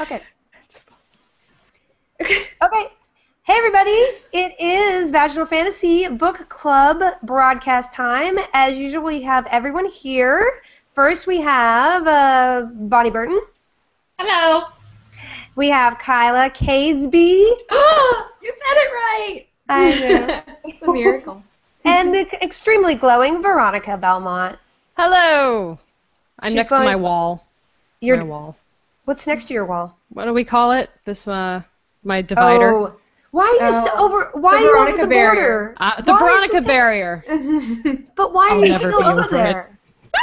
Okay. Okay. Hey, everybody. It is Vaginal Fantasy Book Club broadcast time. As usual, we have everyone here. First, we have Bonnie Burton. Hello. We have Kiala Kazebee. Oh, you said it right. I know. It's a miracle. And the extremely glowing Veronica Belmont. Hello. I'm next to my wall. Your wall. What's next to your wall? What do we call it? This my divider. Oh. Why are you so over? Why are you over the border? The Veronica barrier. But why are you still over there?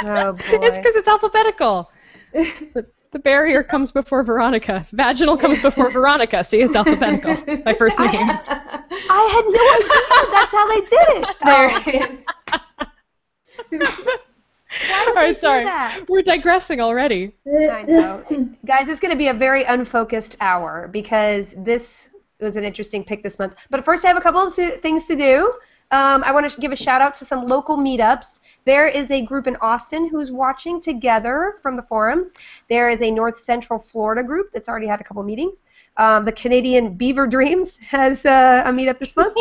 Oh boy. It's because it's alphabetical. The barrier comes before Veronica. Vaginal comes before Veronica. See, it's alphabetical. My first name. I had no idea that's how they did it. There it is. All right, sorry. We're digressing already. I know. Guys, it's going to be a very unfocused hour because this was an interesting pick this month. But first I have a couple of things to do. I want to give a shout out to some local meetups. There is a group in Austin who's watching together from the forums. There is a North Central Florida group that's already had a couple meetings. The Canadian Beaver Dreams has a meetup this month.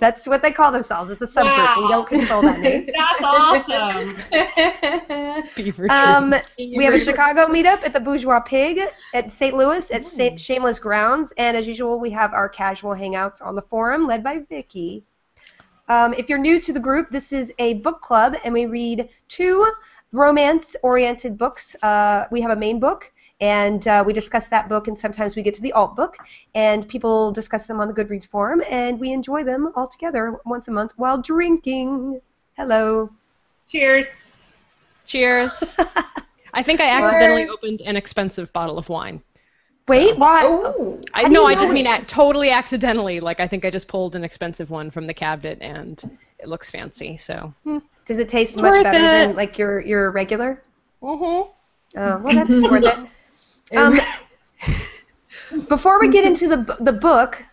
That's what they call themselves. It's a subgroup. Wow. We don't control that name. That's awesome. Beaver Dreams. We have a Chicago meetup at the Bourgeois Pig at St. Louis at Shameless Grounds. And as usual, we have our casual hangouts on the forum led by Vicky. If you're new to the group, this is a book club, and we read two romance-oriented books. We have a main book, and we discuss that book, and sometimes we get to the alt book, and people discuss them on the Goodreads forum, and we enjoy them all together once a month while drinking. Hello. Cheers. Cheers. I think I accidentally opened an expensive bottle of wine. Wait, why? Oh, no, I just mean totally accidentally. Like, I think I just pulled an expensive one from the cabinet, and it looks fancy. So, does it taste much better than like your regular? Mm-hmm. Oh, well, that's worth it. Before we get into the book,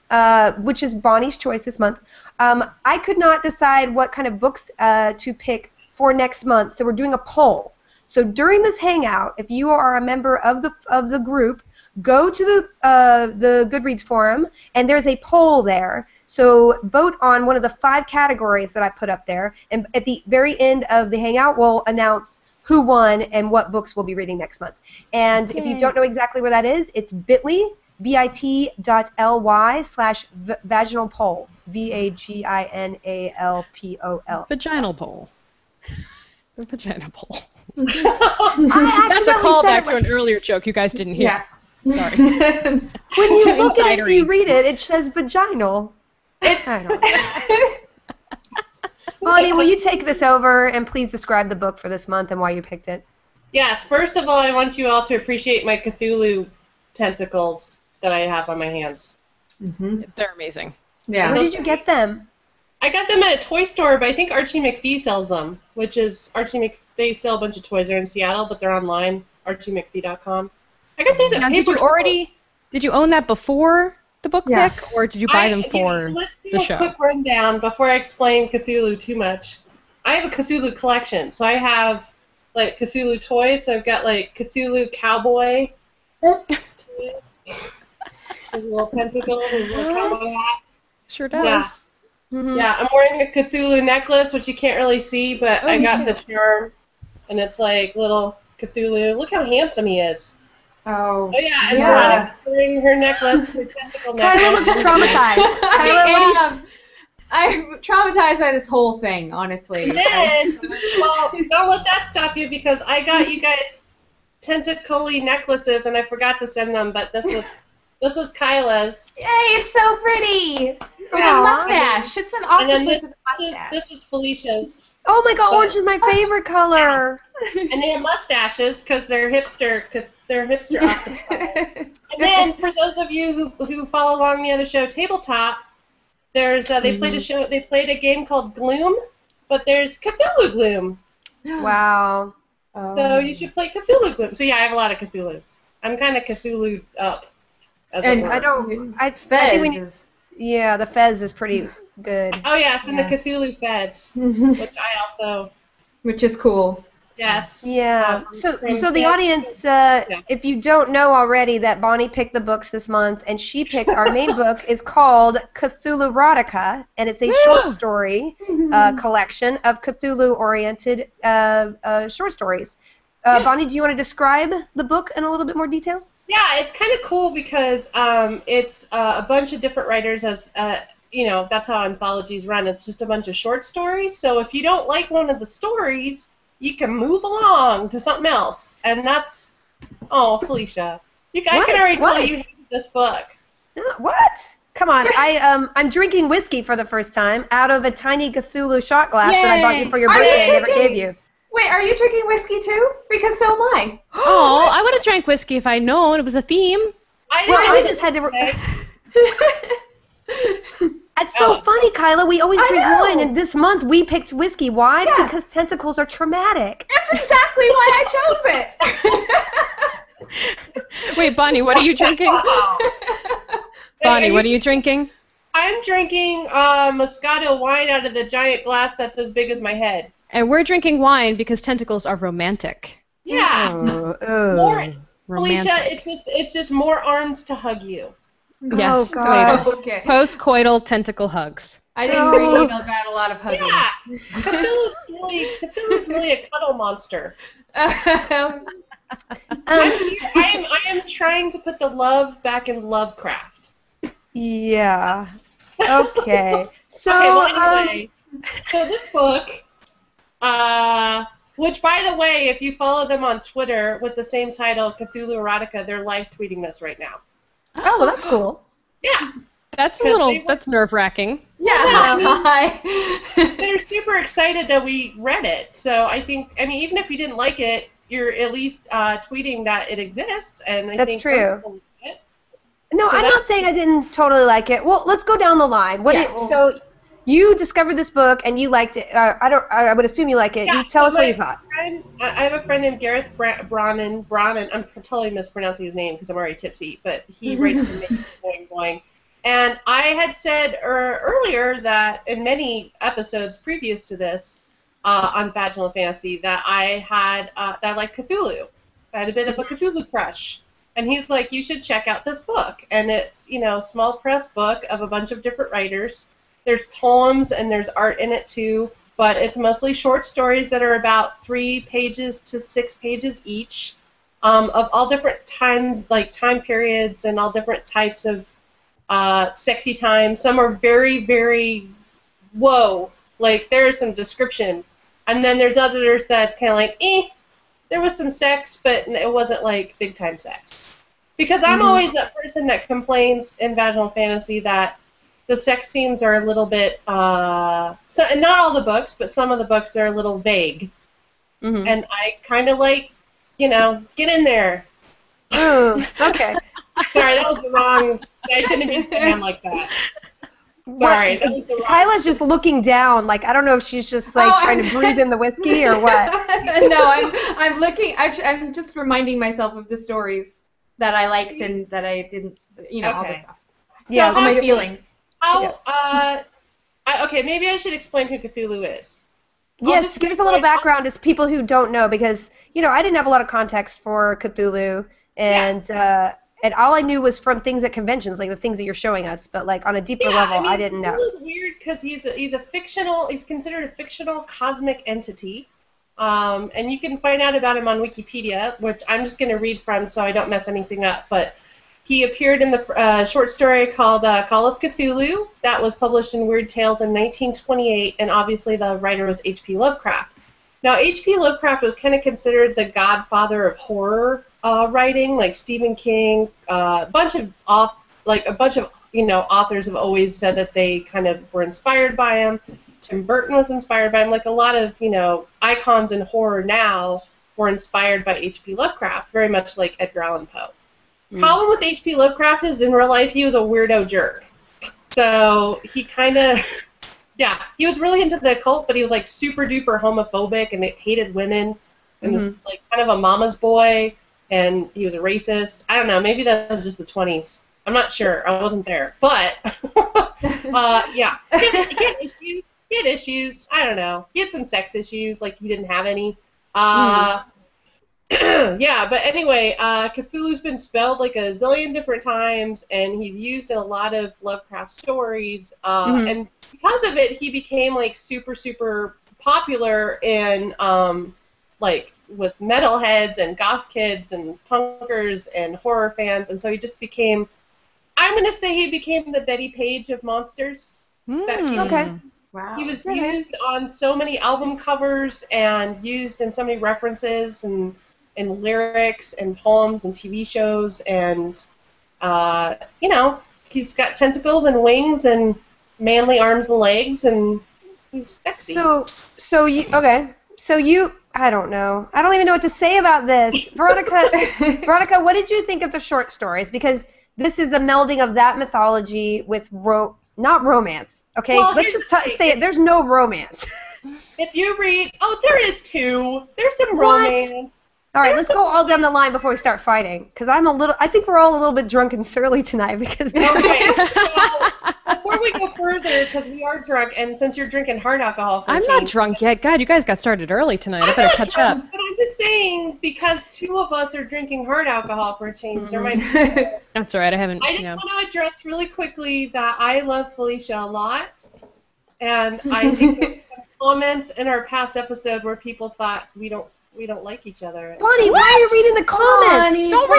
which is Bonnie's choice this month, I could not decide what kind of books to pick for next month, so we're doing a poll. So during this hangout, if you are a member of the group, go to the Goodreads forum, and there's a poll there. So vote on one of the 5 categories that I put up there, and at the very end of the hangout, we'll announce who won and what books we'll be reading next month. And if you don't know exactly where that is, it's bit.ly/vaginalpoll. VAGINALPOL. Vaginal poll. Vaginal poll. That's a callback to an earlier joke you guys didn't hear. Yeah. Sorry. When you look at it and you read it, it says vaginal. Bonnie, will you take this over and please describe the book for this month and why you picked it? Yes. First of all, I want you all to appreciate my Cthulhu tentacles that I have on my hands. Mm-hmm. They're amazing. Yeah. Where did you get them? I got them at a toy store, but I think Archie McPhee sells them, which is they sell a bunch of toys. They're in Seattle, but they're online, archiemcphee.com. I got these at paper store. Did you own that before the book pick, or did you buy them for the show? Let's do a quick rundown before I explain Cthulhu too much. I have a Cthulhu collection, so I have like Cthulhu toys. So I've got like Cthulhu cowboy. His little tentacles, his little cowboy hat. Sure does. Yeah. Mm-hmm. Yeah, I'm wearing a Cthulhu necklace, which you can't really see, but I got the charm, and it's like little Cthulhu. Look how handsome he is. Oh yeah, and Veronica wearing her necklace, her tentacle necklace. Kyla looks traumatized. Kyla, I'm traumatized by this whole thing, honestly. And then, well, don't let that stop you because I got you guys tentacle-y necklaces, and I forgot to send them. But this was Kyla's. Yay! It's so pretty. With a mustache. It's an awesome place with a mustache. This is Felicia's. Oh my God! Orange is my favorite color. And they have mustaches because they're hipster. They're hipster. And then for those of you who follow along the other show, Tabletop, there's they played a game called Gloom, but there's Cthulhu Gloom. Wow. So you should play Cthulhu Gloom. So yeah, I have a lot of Cthulhu. I'm kind of Cthulhu up. And I think we need. Yeah, the Fez is pretty good. Oh yes, and the Cthulhu Fez, which I also. Which is cool. Yes. Yeah. So the audience, if you don't know already, that Bonnie picked the books this month, and she picked our main book is called Cthulhurotica, and it's a short story collection of Cthulhu-oriented short stories. Bonnie, do you want to describe the book in a little bit more detail? Yeah, it's kind of cool because it's a bunch of different writers as you know, that's how anthologies run. It's just a bunch of short stories. So if you don't like one of the stories, you can move along to something else. And that's, oh, Felicia, I can already tell you hated this book. What? Come on, I'm drinking whiskey for the first time out of a tiny Cthulhu shot glass that I bought you for your birthday. I never gave you. Wait, are you drinking whiskey too? Because so am I. Oh, I would have drank whiskey if I'd known it was a theme. I just had to. That's so funny, Kyla. We always drink wine, and this month we picked whiskey. Why? Yeah. Because tentacles are traumatic. That's exactly why I chose it. Wait, Bonnie, what are you drinking? Bonnie, what are you drinking? I'm drinking Moscato wine out of the giant glass that's as big as my head. And we're drinking wine because tentacles are romantic. Yeah. More, romantic. Felicia, it's just more arms to hug you. Yes. Oh, okay. Post-coital tentacle hugs. I didn't read emails about a lot of hugging. Yeah. Cthulhu's really a cuddle monster. I am trying to put the love back in Lovecraft. Yeah. Okay. So this book, which, by the way, if you follow them on Twitter with the same title, Cthulhurotica, they're live tweeting this right now. Oh, well, that's cool. Yeah. That's a little, that's nerve-wracking. Yeah. They're super excited that we read it. So I think, I mean, even if you didn't like it, you're at least tweeting that it exists. And I think that's true. No, I'm not saying I didn't totally like it. Well, let's go down the line. So you discovered this book and you liked it. I would assume you like it. Yeah, you tell us what you thought. I have a friend named Gareth Branwen. I'm totally mispronouncing his name because I'm already tipsy, but he writes the going. And I had said earlier that in many episodes previous to this on Vaginal Fantasy that I liked Cthulhu. I had a bit of a Cthulhu crush. And he's like, you should check out this book. And it's, you know, small press book of a bunch of different writers. There's poems and there's art in it too, but it's mostly short stories that are about 3 pages to 6 pages each, of all different times, like time periods and all different types of sexy time. Some are very, very, whoa, like there's some description. And then there's others that's kind of like, there was some sex, but it wasn't like big time sex. Because I'm always that person that complains in Vaginal Fantasy that the sex scenes are a little bit, so, and not all the books, but some of the books, they're a little vague. And I kind of like, you know, get in there. Okay. Sorry, that was the wrong, I shouldn't have used the hand like that. Sorry, that was the wrong. Kyla's just looking down, like, I don't know if she's just, like, trying to breathe in the whiskey or what. No, I'm looking, I'm just reminding myself of the stories that I liked and that I didn't, you know, all this stuff. Yeah, all my feelings. Okay, maybe I should explain who Cthulhu is. Yes, give us a little background as people who don't know, because, you know, I didn't have a lot of context for Cthulhu, and all I knew was from things at conventions, like the things that you're showing us, but, like, on a deeper level, I didn't know. Cthulhu's weird because he's considered a fictional cosmic entity, and you can find out about him on Wikipedia, which I'm just going to read from so I don't mess anything up, but... He appeared in the short story called Call of Cthulhu that was published in Weird Tales in 1928, and obviously the writer was H.P. Lovecraft. Now, H.P. Lovecraft was kind of considered the godfather of horror writing, like Stephen King. A bunch of you know, authors have always said that they kind of were inspired by him. Tim Burton was inspired by him. Like a lot of, you know, icons in horror now were inspired by H.P. Lovecraft, very much like Edgar Allan Poe. Problem with H.P. Lovecraft is in real life he was a weirdo jerk. So he kind of, he was really into the occult, but he was like super duper homophobic and hated women and was like kind of a mama's boy and he was a racist. I don't know, maybe that was just the 20s. I'm not sure. I wasn't there. But, yeah, he had issues. I don't know. He had some sex issues, like he didn't have any. Yeah, but anyway, Cthulhu's been spelled like a zillion different times, and he's used in a lot of Lovecraft stories, and because of it, he became like super popular in like with metalheads and goth kids and punkers and horror fans, and so he just became, I'm gonna say he became the Betty Page of monsters. Wow. He was used on so many album covers and used in so many references and lyrics and poems and TV shows, and, you know, he's got tentacles and wings and manly arms and legs, and he's sexy. So you, okay, so you, I don't know. I don't even know what to say about this. Veronica, Veronica, what did you think of the short stories? Because this is the melding of that mythology with not romance. Okay, well, let's just say it. There's no romance. If you read, oh, there is two. There's some romance. All right, let's go all down the line before we start fighting, because I'm a little. I think we're all a little bit drunk and surly tonight because. Okay. So before we go further, because we are drunk, and since you're drinking hard alcohol, for I'm not drunk yet. God, you guys got started early tonight. I better catch up. But I'm just saying, because two of us are drinking hard alcohol for a change, there might be. That's all right. I haven't. I just want to address really quickly that I love Felicia a lot, and I think there were comments in our past episode where people thought we don't like each other. Bonnie, why are you reading the comments? Bonnie, don't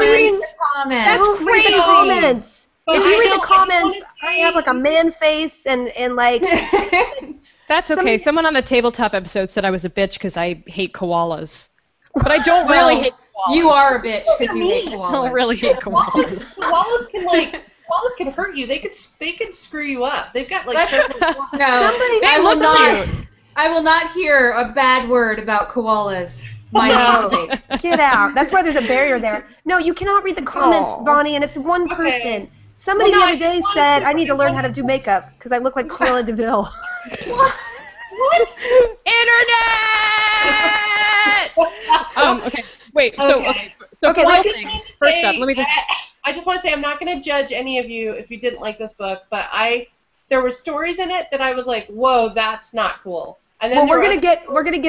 read the comments. That's crazy. The comments. But if you read the comments, I have like a man face and like. That's okay. Someone on the Tabletop episode said I was a bitch because I hate koalas. But I don't really hate koalas. You are a bitch because you hate koalas. I don't really hate koalas. Koalas can like. Koalas can hurt you. They could screw you up. They've got like. I will not hear a bad word about koalas. Get out. That's why there's a barrier there. No, you cannot read the comments, Bonnie, and it's one person. Somebody the other day said, I need to learn how to do makeup because I look like Cruella DeVille. What? Internet! Okay. Wait, first up, let me just... I just want to say I'm not going to judge any of you if you didn't like this book, but there were stories in it that I was like, whoa, that's not cool. And then we're gonna get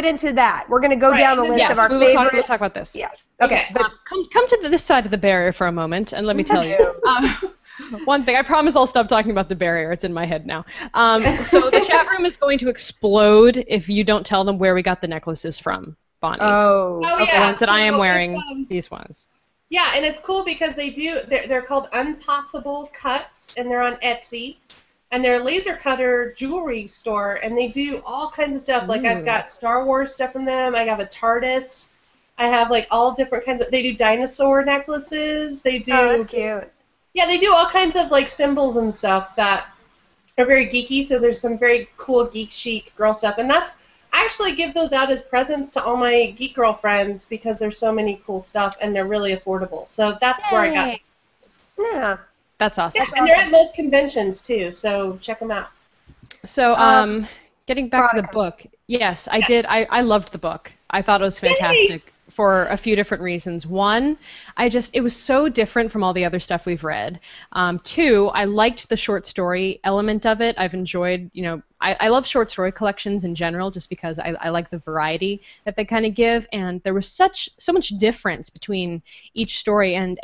into that. We're gonna go down the list of our favorites. We'll talk about this. Yeah. Okay. But come to this side of the barrier for a moment, and let me tell you one thing. I promise I'll stop talking about the barrier. It's in my head now. So the chat room is going to explode if you don't tell them where we got the necklaces from, Bonnie. The ones that I am wearing. These ones. Yeah, and it's cool because they do. They're called Unpossible Cuts, and they're on Etsy. And they're a laser cutter jewelry store, and they do all kinds of stuff. Like, I've got Star Wars stuff from them. I have a TARDIS. I have, like, all different kinds of... They do dinosaur necklaces. They do... Oh, that's cute. Yeah, they do all kinds of, like, symbols and stuff that are very geeky, so there's some very cool geek chic girl stuff. And that's... I actually give those out as presents to all my geek girl friends because there's so many cool stuff, and they're really affordable. So that's where I got those. Yeah. That's awesome. Yeah, and they're at most conventions, too, so check them out. So getting back to the book, yes, I did. I loved the book. I thought it was fantastic for a few different reasons. One, it was so different from all the other stuff we've read. Two, I liked the short story element of it. I've enjoyed, you know, I love short story collections in general just because I like the variety that they kind of give. And there was so much difference between each story and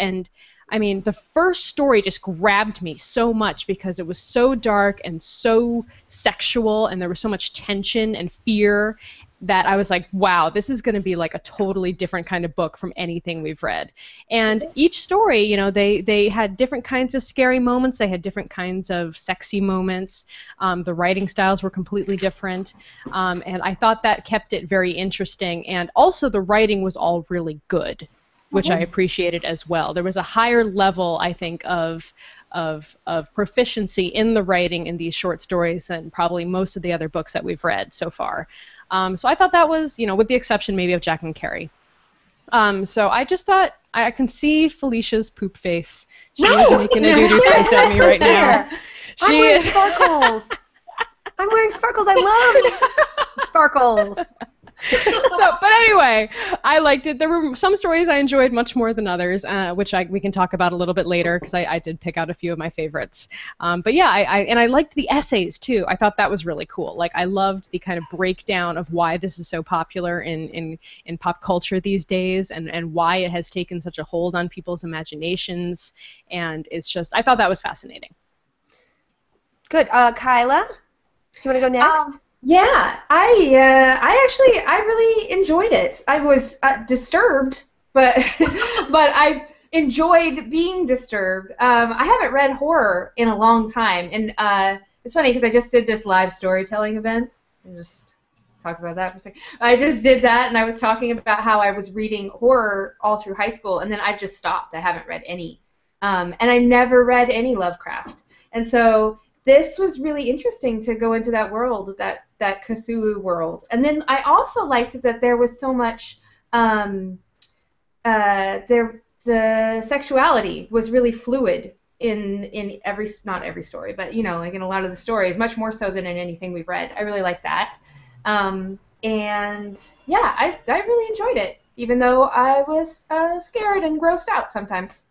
I mean, the first story just grabbed me so much because it was so dark and so sexual, and there was so much tension and fear that I was like, wow, this is going to be like a totally different kind of book from anything we've read. And each story, you know, they had different kinds of scary moments. They had different kinds of sexy moments. The writing styles were completely different. And I thought that kept it very interesting. And also the writing was all really good, which I appreciated as well. There was a higher level, I think, of proficiency in the writing in these short stories than probably most of the other books that we've read so far. So I thought that was, you know, with the exception maybe of Jack and Carrie. So I just thought, I can see Felicia's poop face. She's making a doo-doo face at me right now. I'm wearing sparkles. I love sparkles. But anyway, I liked it. There were some stories I enjoyed much more than others, which we can talk about a little bit later, because I did pick out a few of my favorites. But yeah, I liked the essays too. I thought that was really cool. Like, I loved the kind of breakdown of why this is so popular in pop culture these days, and why it has taken such a hold on people's imaginations. And it's just, I thought that was fascinating. Good. Kiala, do you want to go next? Yeah, I really enjoyed it. I was disturbed, but but I enjoyed being disturbed. I haven't read horror in a long time, and it's funny because I just did this live storytelling event. I'll just talk about that for a second. I just did that, and I was talking about how I was reading horror all through high school, and then I just stopped. I haven't read any, and I never read any Lovecraft, and so this was really interesting to go into that world, that Cthulhu world. And then I also liked that there was so much, the sexuality was really fluid in every, not every story, but, you know, like in a lot of the stories, much more so than in anything we've read. I really liked that. And yeah, I really enjoyed it, even though I was scared and grossed out sometimes.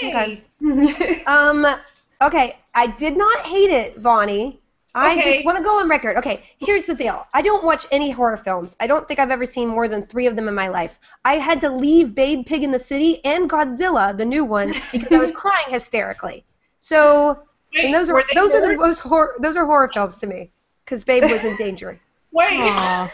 Yay! Okay. Okay, I did not hate it, Bonnie. I just want to go on record. Okay, here's the deal. I don't watch any horror films. I don't think I've ever seen more than 3 of them in my life. I had to leave Babe: Pig in the City and Godzilla, the new one, because I was crying hysterically. So, and those are the most horror. Those are horror films to me, because Babe was in danger. Wait. I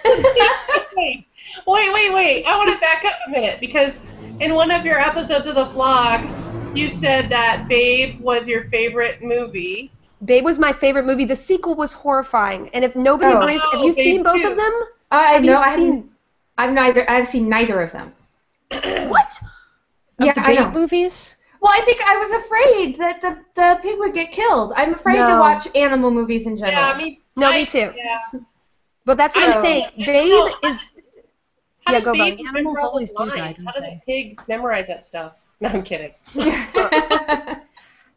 want to back up a minute, because in one of your episodes of the vlog, you said that Babe was your favorite movie. Babe was my favorite movie. The sequel was horrifying. And if nobody believes, have you seen both of them? I've seen neither of them. What? Yeah, the Babe movies? Well, I think I was afraid that the pig would get killed. I'm afraid to watch animal movies in general. Yeah, me too. Yeah. But that's what I'm saying. Babe is... How did Babe remember all those lines? How did the pig memorize that stuff? No, I'm kidding.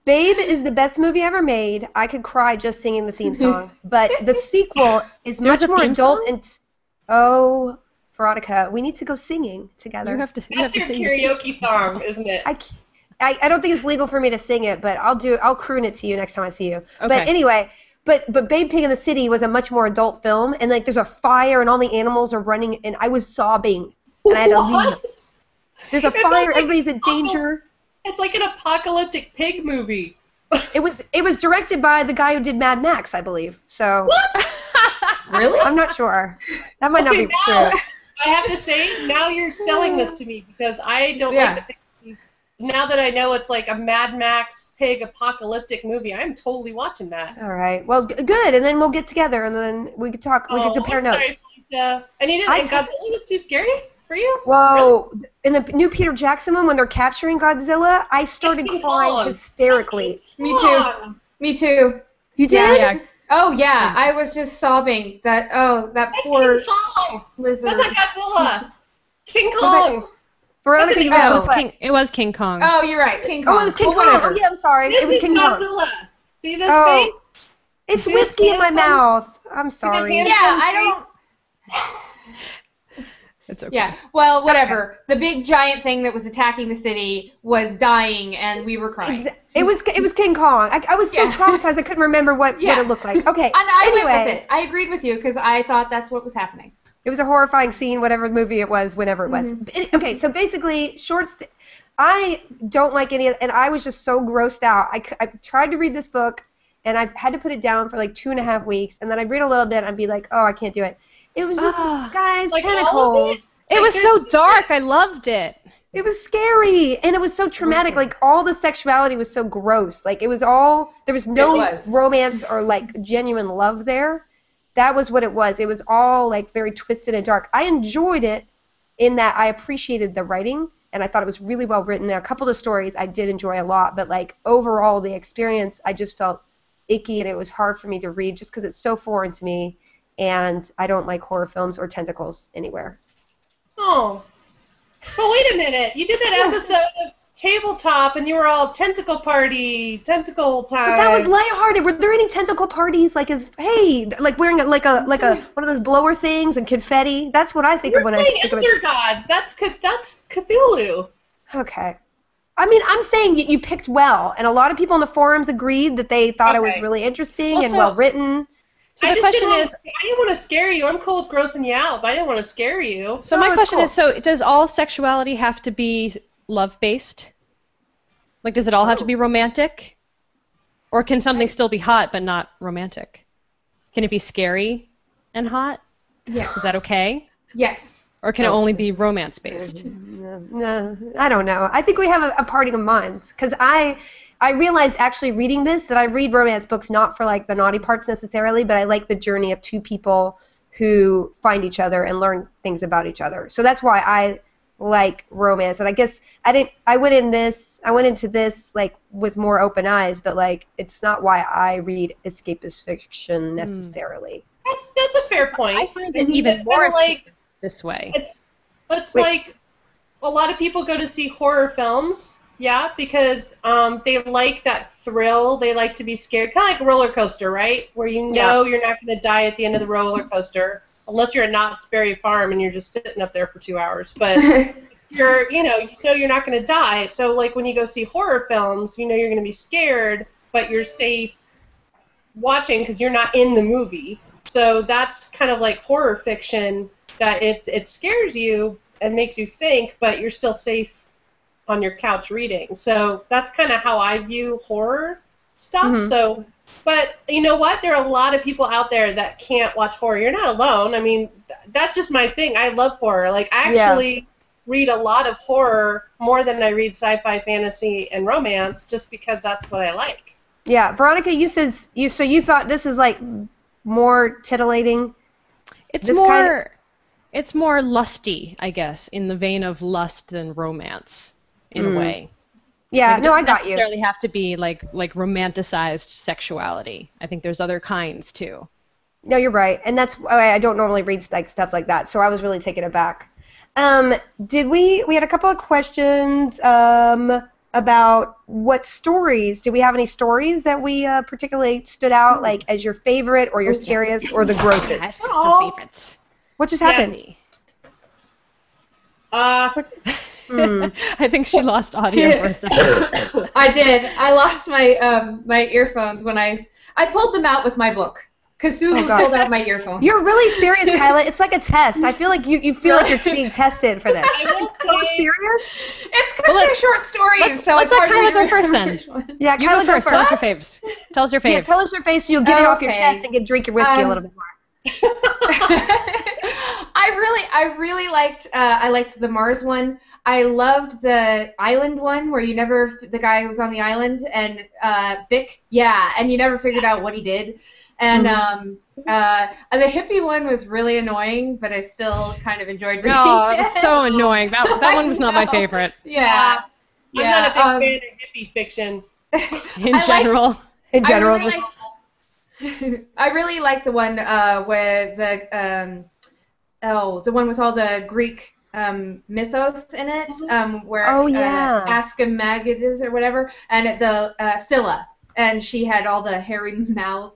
Babe is the best movie ever made. I could cry just singing the theme song. But the sequel is much more adult. And oh, Veronica, we need to go singing together. You have to. That's your karaoke song, isn't it? I don't think it's legal for me to sing it, but I'll croon it to you next time I see you. Okay. But anyway. But Babe: Pig in the City was a much more adult film, and like there's a fire and all the animals are running, and I was sobbing and I had to leave. There's a fire, like, everybody's in danger. It's like an apocalyptic pig movie. It was directed by the guy who did Mad Max, I believe. So what? Really? I'm not sure. That might not be true. I have to say, now you're selling this to me, because I don't like the pig movies. Now that I know it's like a Mad Max pig apocalyptic movie, I'm totally watching that. All right. Well, good. And then we'll get together, and then we can talk. We can compare notes. And you didn't think Godzilla was too scary for you? Whoa. Really? In the new Peter Jackson one, when they're capturing Godzilla, I started crying hysterically. Me too. You did? Yeah. Oh, yeah. I was just sobbing. That's poor King Kong. Lizard. That's not Godzilla. King Kong. Veronica, it was King Kong. Oh, you're right. King Kong. Oh, it was King Kong. Whatever. Oh, yeah, I'm sorry. It was King Kong. This is Godzilla. See this face? It's whiskey in my mouth. I'm sorry. Yeah, I don't... It's okay. Yeah, well, whatever. The big giant thing that was attacking the city was dying, and we were crying. It was King Kong. I was so traumatized I couldn't remember what it looked like. Okay, and I went with it. I agreed with you, because I thought that's what was happening. It was a horrifying scene, whatever movie it was, whenever it was. Okay, so basically, I don't like any of it, and I was just so grossed out. I tried to read this book, and I had to put it down for like 2.5 weeks, and then I'd read a little bit, and I'd be like, oh, I can't do it. It was just, guys, like tentacles. It was so dark. I loved it. It was scary, and it was so traumatic. Like, all the sexuality was so gross. Like, it was all, there was no romance or, like, genuine love there. That was what it was. It was all, like, very twisted and dark. I enjoyed it in that I appreciated the writing, and I thought it was really well written. There are a couple of stories I did enjoy a lot, but, like, overall, the experience, I just felt icky, and it was hard for me to read just because it's so foreign to me. And I don't like horror films or tentacles anywhere. Oh. But wait a minute. You did that episode of Tabletop, and you were all tentacle party, tentacle time. But that was lighthearted. Were there any tentacle parties? Like, as hey, like wearing like a one of those blower things and confetti. That's what I think of when I think of it. You're playing Ender Gods. That's Cthulhu. Okay. I mean, I'm saying you picked well, and a lot of people in the forums agreed that they thought it was really interesting and well written. So the question is, I didn't want to scare you. I'm cool with grossing you out, but I didn't want to scare you. So my question is, so does all sexuality have to be love-based? Like, does it all have to be romantic? Or can something still be hot but not romantic? Can it be scary and hot? Yes. Is that okay? Yes. Or can it only be romance-based? No, I don't know. I think we have a parting of minds. Because I realized actually reading this that I read romance books not for, like, the naughty parts necessarily, but I like the journey of two people who find each other and learn things about each other. So that's why I like romance, and I guess I went into this like with more open eyes, but like it's not why I read escapist fiction necessarily. That's a fair point. I find it even more like this way. It's like a lot of people go to see horror films, yeah, because they like that thrill. They like to be scared, kind of like a roller coaster, right? Where you know you're not going to die at the end of the roller coaster. Unless you're at Knott's Berry Farm and you're just sitting up there for 2 hours, but you know you're not going to die. So like when you go see horror films, you know you're going to be scared, but you're safe watching because you're not in the movie. So that's kind of like horror fiction, that it scares you and makes you think, but you're still safe on your couch reading. So that's kind of how I view horror stuff. Mm-hmm. So. But you know what? There are a lot of people out there that can't watch horror. You're not alone. I mean, that's just my thing. I love horror. Like, I actually read a lot of horror more than I read sci-fi, fantasy, and romance, just because that's what I like. Yeah, Veronica, so you thought this is like more titillating. It's more lusty, I guess, in the vein of lust than romance, in a way. Yeah, like I got you. It doesn't necessarily have to be like romanticized sexuality. I think there's other kinds too. No, you're right, and that's why I don't normally read like stuff like that. So I was really taken aback. Did we had a couple of questions about what stories? Do we have any stories that we particularly stood out, like as your favorite or your scariest or the grossest? I've got some favorites. What just happened? Yes. I think she lost audio for a second. I did. I lost my earphones when I pulled them out with my book. Cthulhu pulled out my earphones. You're really serious, Kyla. It's like a test. I feel like you feel like you're being tested for this. I will say, so serious? It's because they're short stories. Let's let Kyla go first then. Yeah, Kyla, go first. Tell us your faves. Yeah, tell us your faves so you'll get it off your chest and get drink your whiskey a little bit more. I really liked. I liked the Mars one. I loved the island one where the guy was on the island and Vic. Yeah, and you never figured out what he did. And the hippie one was really annoying, but I still kind of enjoyed reading. Oh, it was so annoying. That one was not my favorite. Yeah, I'm not a big fan of hippie fiction. I really like the one where the one with all the Greek mythos in it, where Askamagidas or whatever, and the Scylla, and she had all the hairy mouths.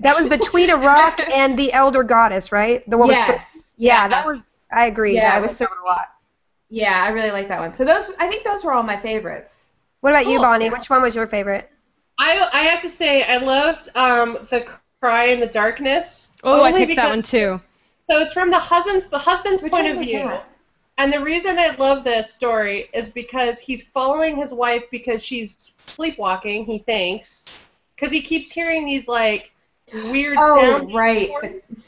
That was between a rock and the elder goddess, right? The one I agree. Yeah, that was so a lot. Yeah, I really like that one. So I think those were all my favorites. What about you, Bonnie? Which one was your favorite? I have to say I loved The Cry in the Darkness. Oh, I picked that one too. So it's from the husband's point of view. And the reason I love this story is because he's following his wife because she's sleepwalking, he thinks, because he keeps hearing these like weird sounds. Right.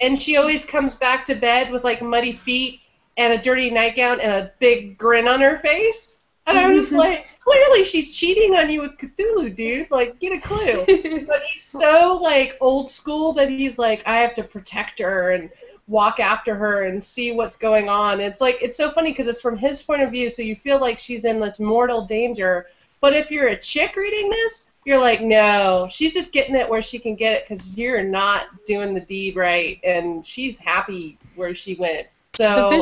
And she always comes back to bed with like muddy feet and a dirty nightgown and a big grin on her face. And I'm just like, clearly she's cheating on you with Cthulhu, dude. Like, get a clue. But he's so, like, old school that he's like, I have to protect her and walk after her and see what's going on. It's like, it's so funny because it's from his point of view, so you feel like she's in this mortal danger. But if you're a chick reading this, you're like, no, she's just getting it where she can get it because you're not doing the deed right. And she's happy where she went. So the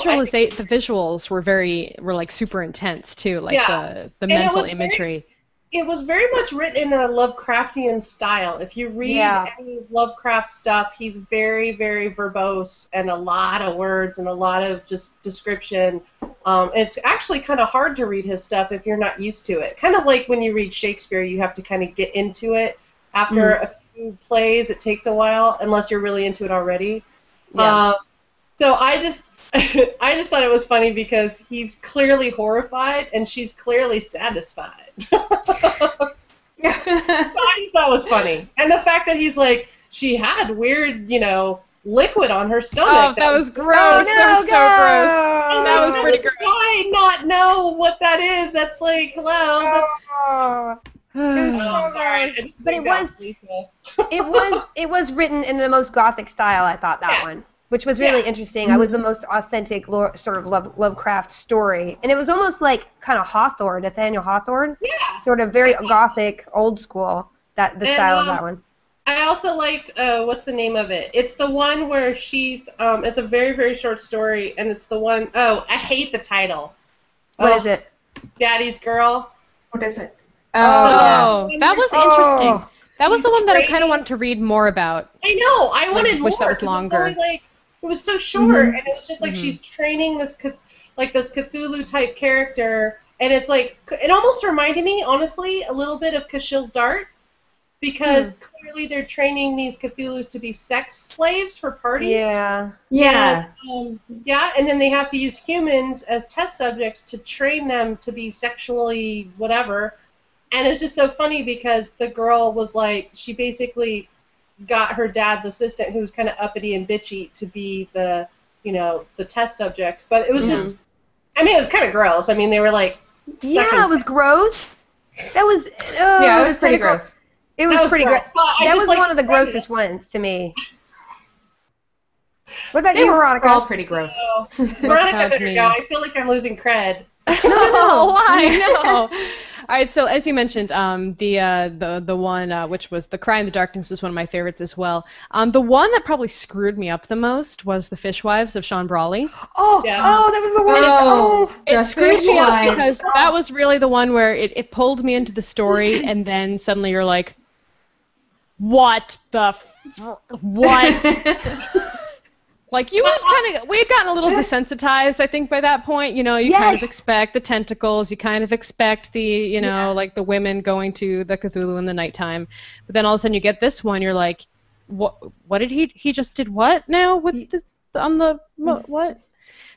visuals were like super intense too, like the mental imagery. It was very much written in a Lovecraftian style. If you read any Lovecraft stuff, he's very, very verbose and a lot of words and a lot of just description. It's actually kind of hard to read his stuff if you're not used to it. Kind of like when you read Shakespeare, you have to kind of get into it. After a few plays, it takes a while, unless you're really into it already. Yeah. So I just... I just thought it was funny because he's clearly horrified and she's clearly satisfied. I just thought it was funny. And the fact that he's like, she had weird, you know, liquid on her stomach. Oh, that was gross. Oh, no, that was so gross. And that was pretty gross. Why not know what that is? That's like, hello. It was written in the most gothic style, I thought, that one. Which was really interesting. I was the most authentic sort of Lovecraft story. And it was almost like kind of Hawthorne, Nathaniel Hawthorne. Yeah. Sort of very gothic, old school, the style of that one. I also liked, what's the name of it? It's the one where she's, it's a very, very short story, and it's the one, I hate the title. What is it? Daddy's Girl. What is it? Oh, that was interesting. That was the one that I kind of wanted to read more about. I know. I wanted more. I wish that was longer. It was so short, and it was just like she's training this this Cthulhu type character, and it's like it almost reminded me, honestly, a little bit of Cashil's Dart, because clearly they're training these Cthulhus to be sex slaves for parties. Yeah, yeah, and, and then they have to use humans as test subjects to train them to be sexually whatever, and it's just so funny because the girl was like she basically got her dad's assistant, who was kind of uppity and bitchy, to be the, you know, the test subject. But it was just, I mean, it was kind of gross. I mean, they were like, it was gross. That was, it was pretty gross. It was pretty gross. That was one of the grossest ones to me. What about you, Veronica? All pretty gross. Veronica better go. I feel like I'm losing cred. No, why? No. All right, so as you mentioned, the one which was The Cry in the Darkness is one of my favorites as well. The one that probably screwed me up the most was The Fishwives of Sean Brawley. Oh, that was the worst. It screwed me up because that was really the one where it pulled me into the story, and then suddenly you're like, what the what? Like, you have kind of, we had gotten a little desensitized, I think, by that point. You know, you kind of expect the tentacles, you kind of expect the, you know, like the women going to the Cthulhu in the nighttime. But then all of a sudden you get this one, you're like, what did he just did what now with this, on the, what?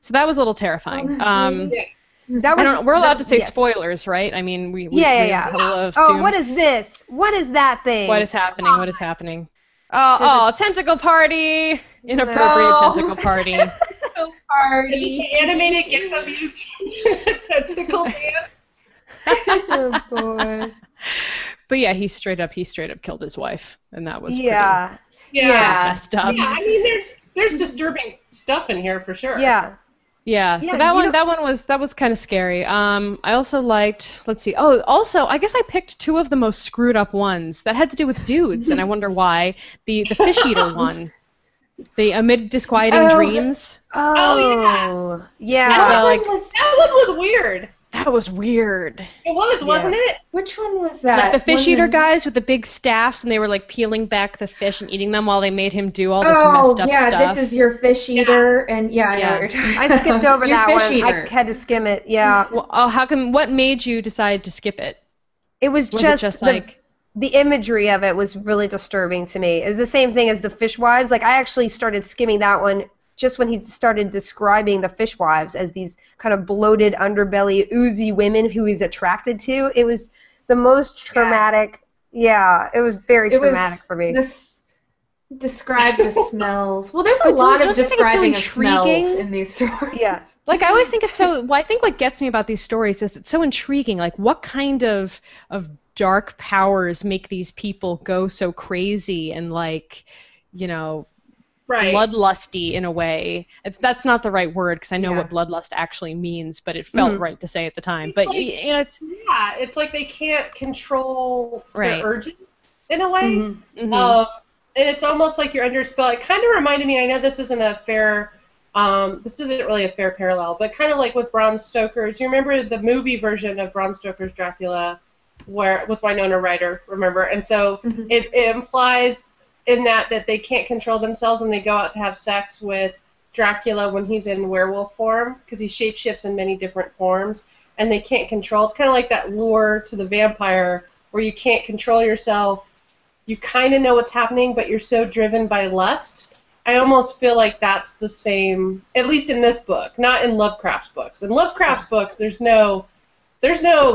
So that was a little terrifying. That was, I don't know, we're allowed to say spoilers, right? I mean, we assume, what is this? What is that thing? What is happening? What is happening? Oh, tentacle party! Inappropriate tentacle party. Tentacle party. The animated gif of you tentacle dance. Oh boy. But yeah, he straight up killed his wife, and that was pretty messed up. Yeah, I mean, there's disturbing stuff in here for sure. Yeah. Yeah, so that one was kind of scary. I also liked, let's see. Oh, also, I guess I picked two of the most screwed up ones that had to do with dudes, and I wonder why. The fish eater one, the Amid Disquieting Dreams. Yeah. That one was weird. That was weird. It was, wasn't it? Which one was that? Like the fish eater guys with the big staffs, and they were like peeling back the fish and eating them while they made him do all this messed up stuff. Oh, yeah, this is your fish eater, and I skipped over that one. Eater. I had to skim it. Yeah. Well, how come? What made you decide to skip it? It was just like the imagery of it was really disturbing to me. It's the same thing as the fishwives. Like I actually started skimming that one. Just when he started describing the fishwives as these kind of bloated, underbelly, oozy women who he's attracted to, it was the most traumatic. Yeah, it was very traumatic for me. Describe the smells. Well, there's a lot of describing of smells in these stories. Yeah. Like, I always think it's so... Well, I think what gets me about these stories is it's so intriguing. Like, what kind of dark powers make these people go so crazy and, like, you know... Right. Bloodlusty in a way. That's not the right word because I know what bloodlust actually means, but it felt right to say at the time. It's it's like they can't control their urges in a way. And it's almost like you're under spell. It kind of reminded me. I know this isn't a fair This isn't really a fair parallel, but kind of like with Bram Stoker's, you remember the movie version of Bram Stoker's Dracula where with Winona Ryder, remember? And so it implies in that they can't control themselves and they go out to have sex with Dracula when he's in werewolf form, because he shapeshifts in many different forms, and they can't control. It's kind of like that lure to the vampire where you can't control yourself. You kind of know what's happening, but you're so driven by lust. I almost feel like that's the same, at least in this book, not in Lovecraft's books. In Lovecraft's books, there's no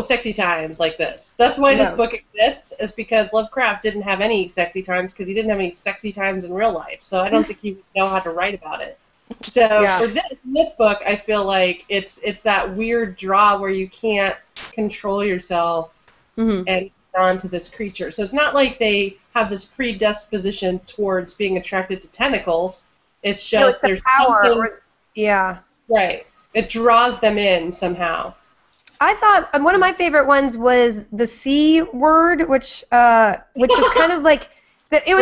sexy times like this. That's why this book exists, is because Lovecraft didn't have any sexy times because he didn't have any sexy times in real life. So I don't think he would know how to write about it. So for this book, I feel like it's that weird draw where you can't control yourself and onto this creature. So it's not like they have this predisposition towards being attracted to tentacles. It's just it's there's power. Right. It draws them in somehow. I thought one of my favorite ones was the C word, which was kind of like the, it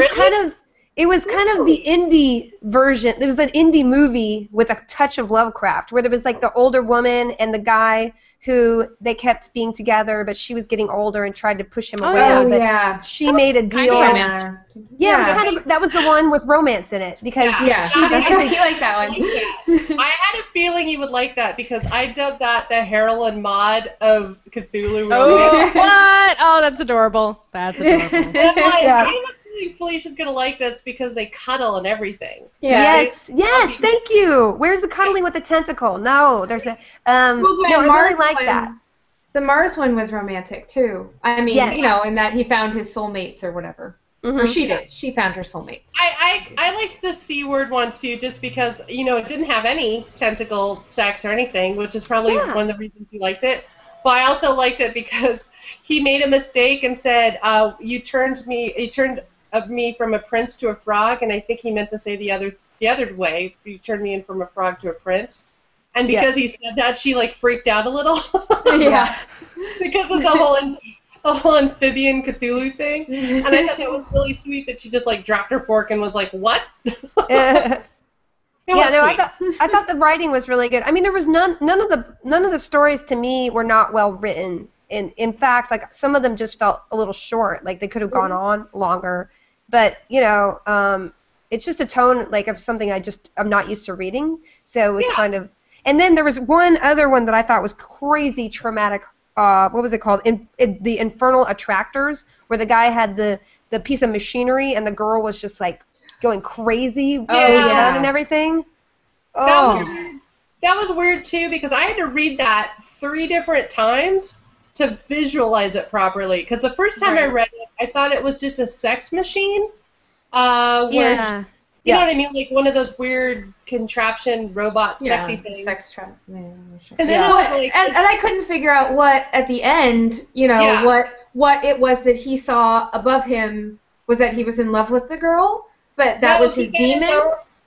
was kind of the indie version. There was an indie movie with a touch of Lovecraft where there was like the older woman and the guy who they kept being together, but she was getting older and tried to push him away. Oh, yeah. She made a deal. Yeah, it was kind of, that was the one with romance in it. Because she basically, I like that one. I had a feeling you would like that because I dubbed that the Harold Maude of Cthulhu. Oh, what? Oh, that's adorable. That's adorable. I think Felicia's going to like this because they cuddle and everything. Yeah. Yes, thank you. Where's the cuddling with the tentacle? No, there's the, no, I really like that. The Mars one was romantic, too. I mean, you know, in that he found his soulmates or whatever. Or she did. She found her soulmates. I liked the C word one, too, just because, you know, it didn't have any tentacle sex or anything, which is probably one of the reasons you liked it. But I also liked it because he made a mistake and said, you turned me from a prince to a frog, and I think he meant to say the other way, you turned me in from a frog to a prince. And because he said that, she like freaked out a little. Because of the whole amphibian Cthulhu thing. And I thought that was really sweet that she just like dropped her fork and was like, what? I thought the writing was really good. I mean, there was none of the stories to me were not well written. And in fact, like some of them just felt a little short, like they could have gone on longer. But you know, it's just a tone like of something I'm not used to reading. So it was kind of. And then there was one other one that I thought was crazy traumatic. What was it called? The Infernal Attractors, where the guy had the piece of machinery and the girl was just like going crazy, and everything. Oh. That was weird too because I had to read that 3 different times to visualize it properly, because the first time I read it, I thought it was just a sex machine, where you know what I mean, like one of those weird contraption robot sexy things. Sex trap. Yeah, sure. And then it was like, and I couldn't figure out what at the end, you know, what it was that he saw above him was that he was in love with the girl, but that was his demon.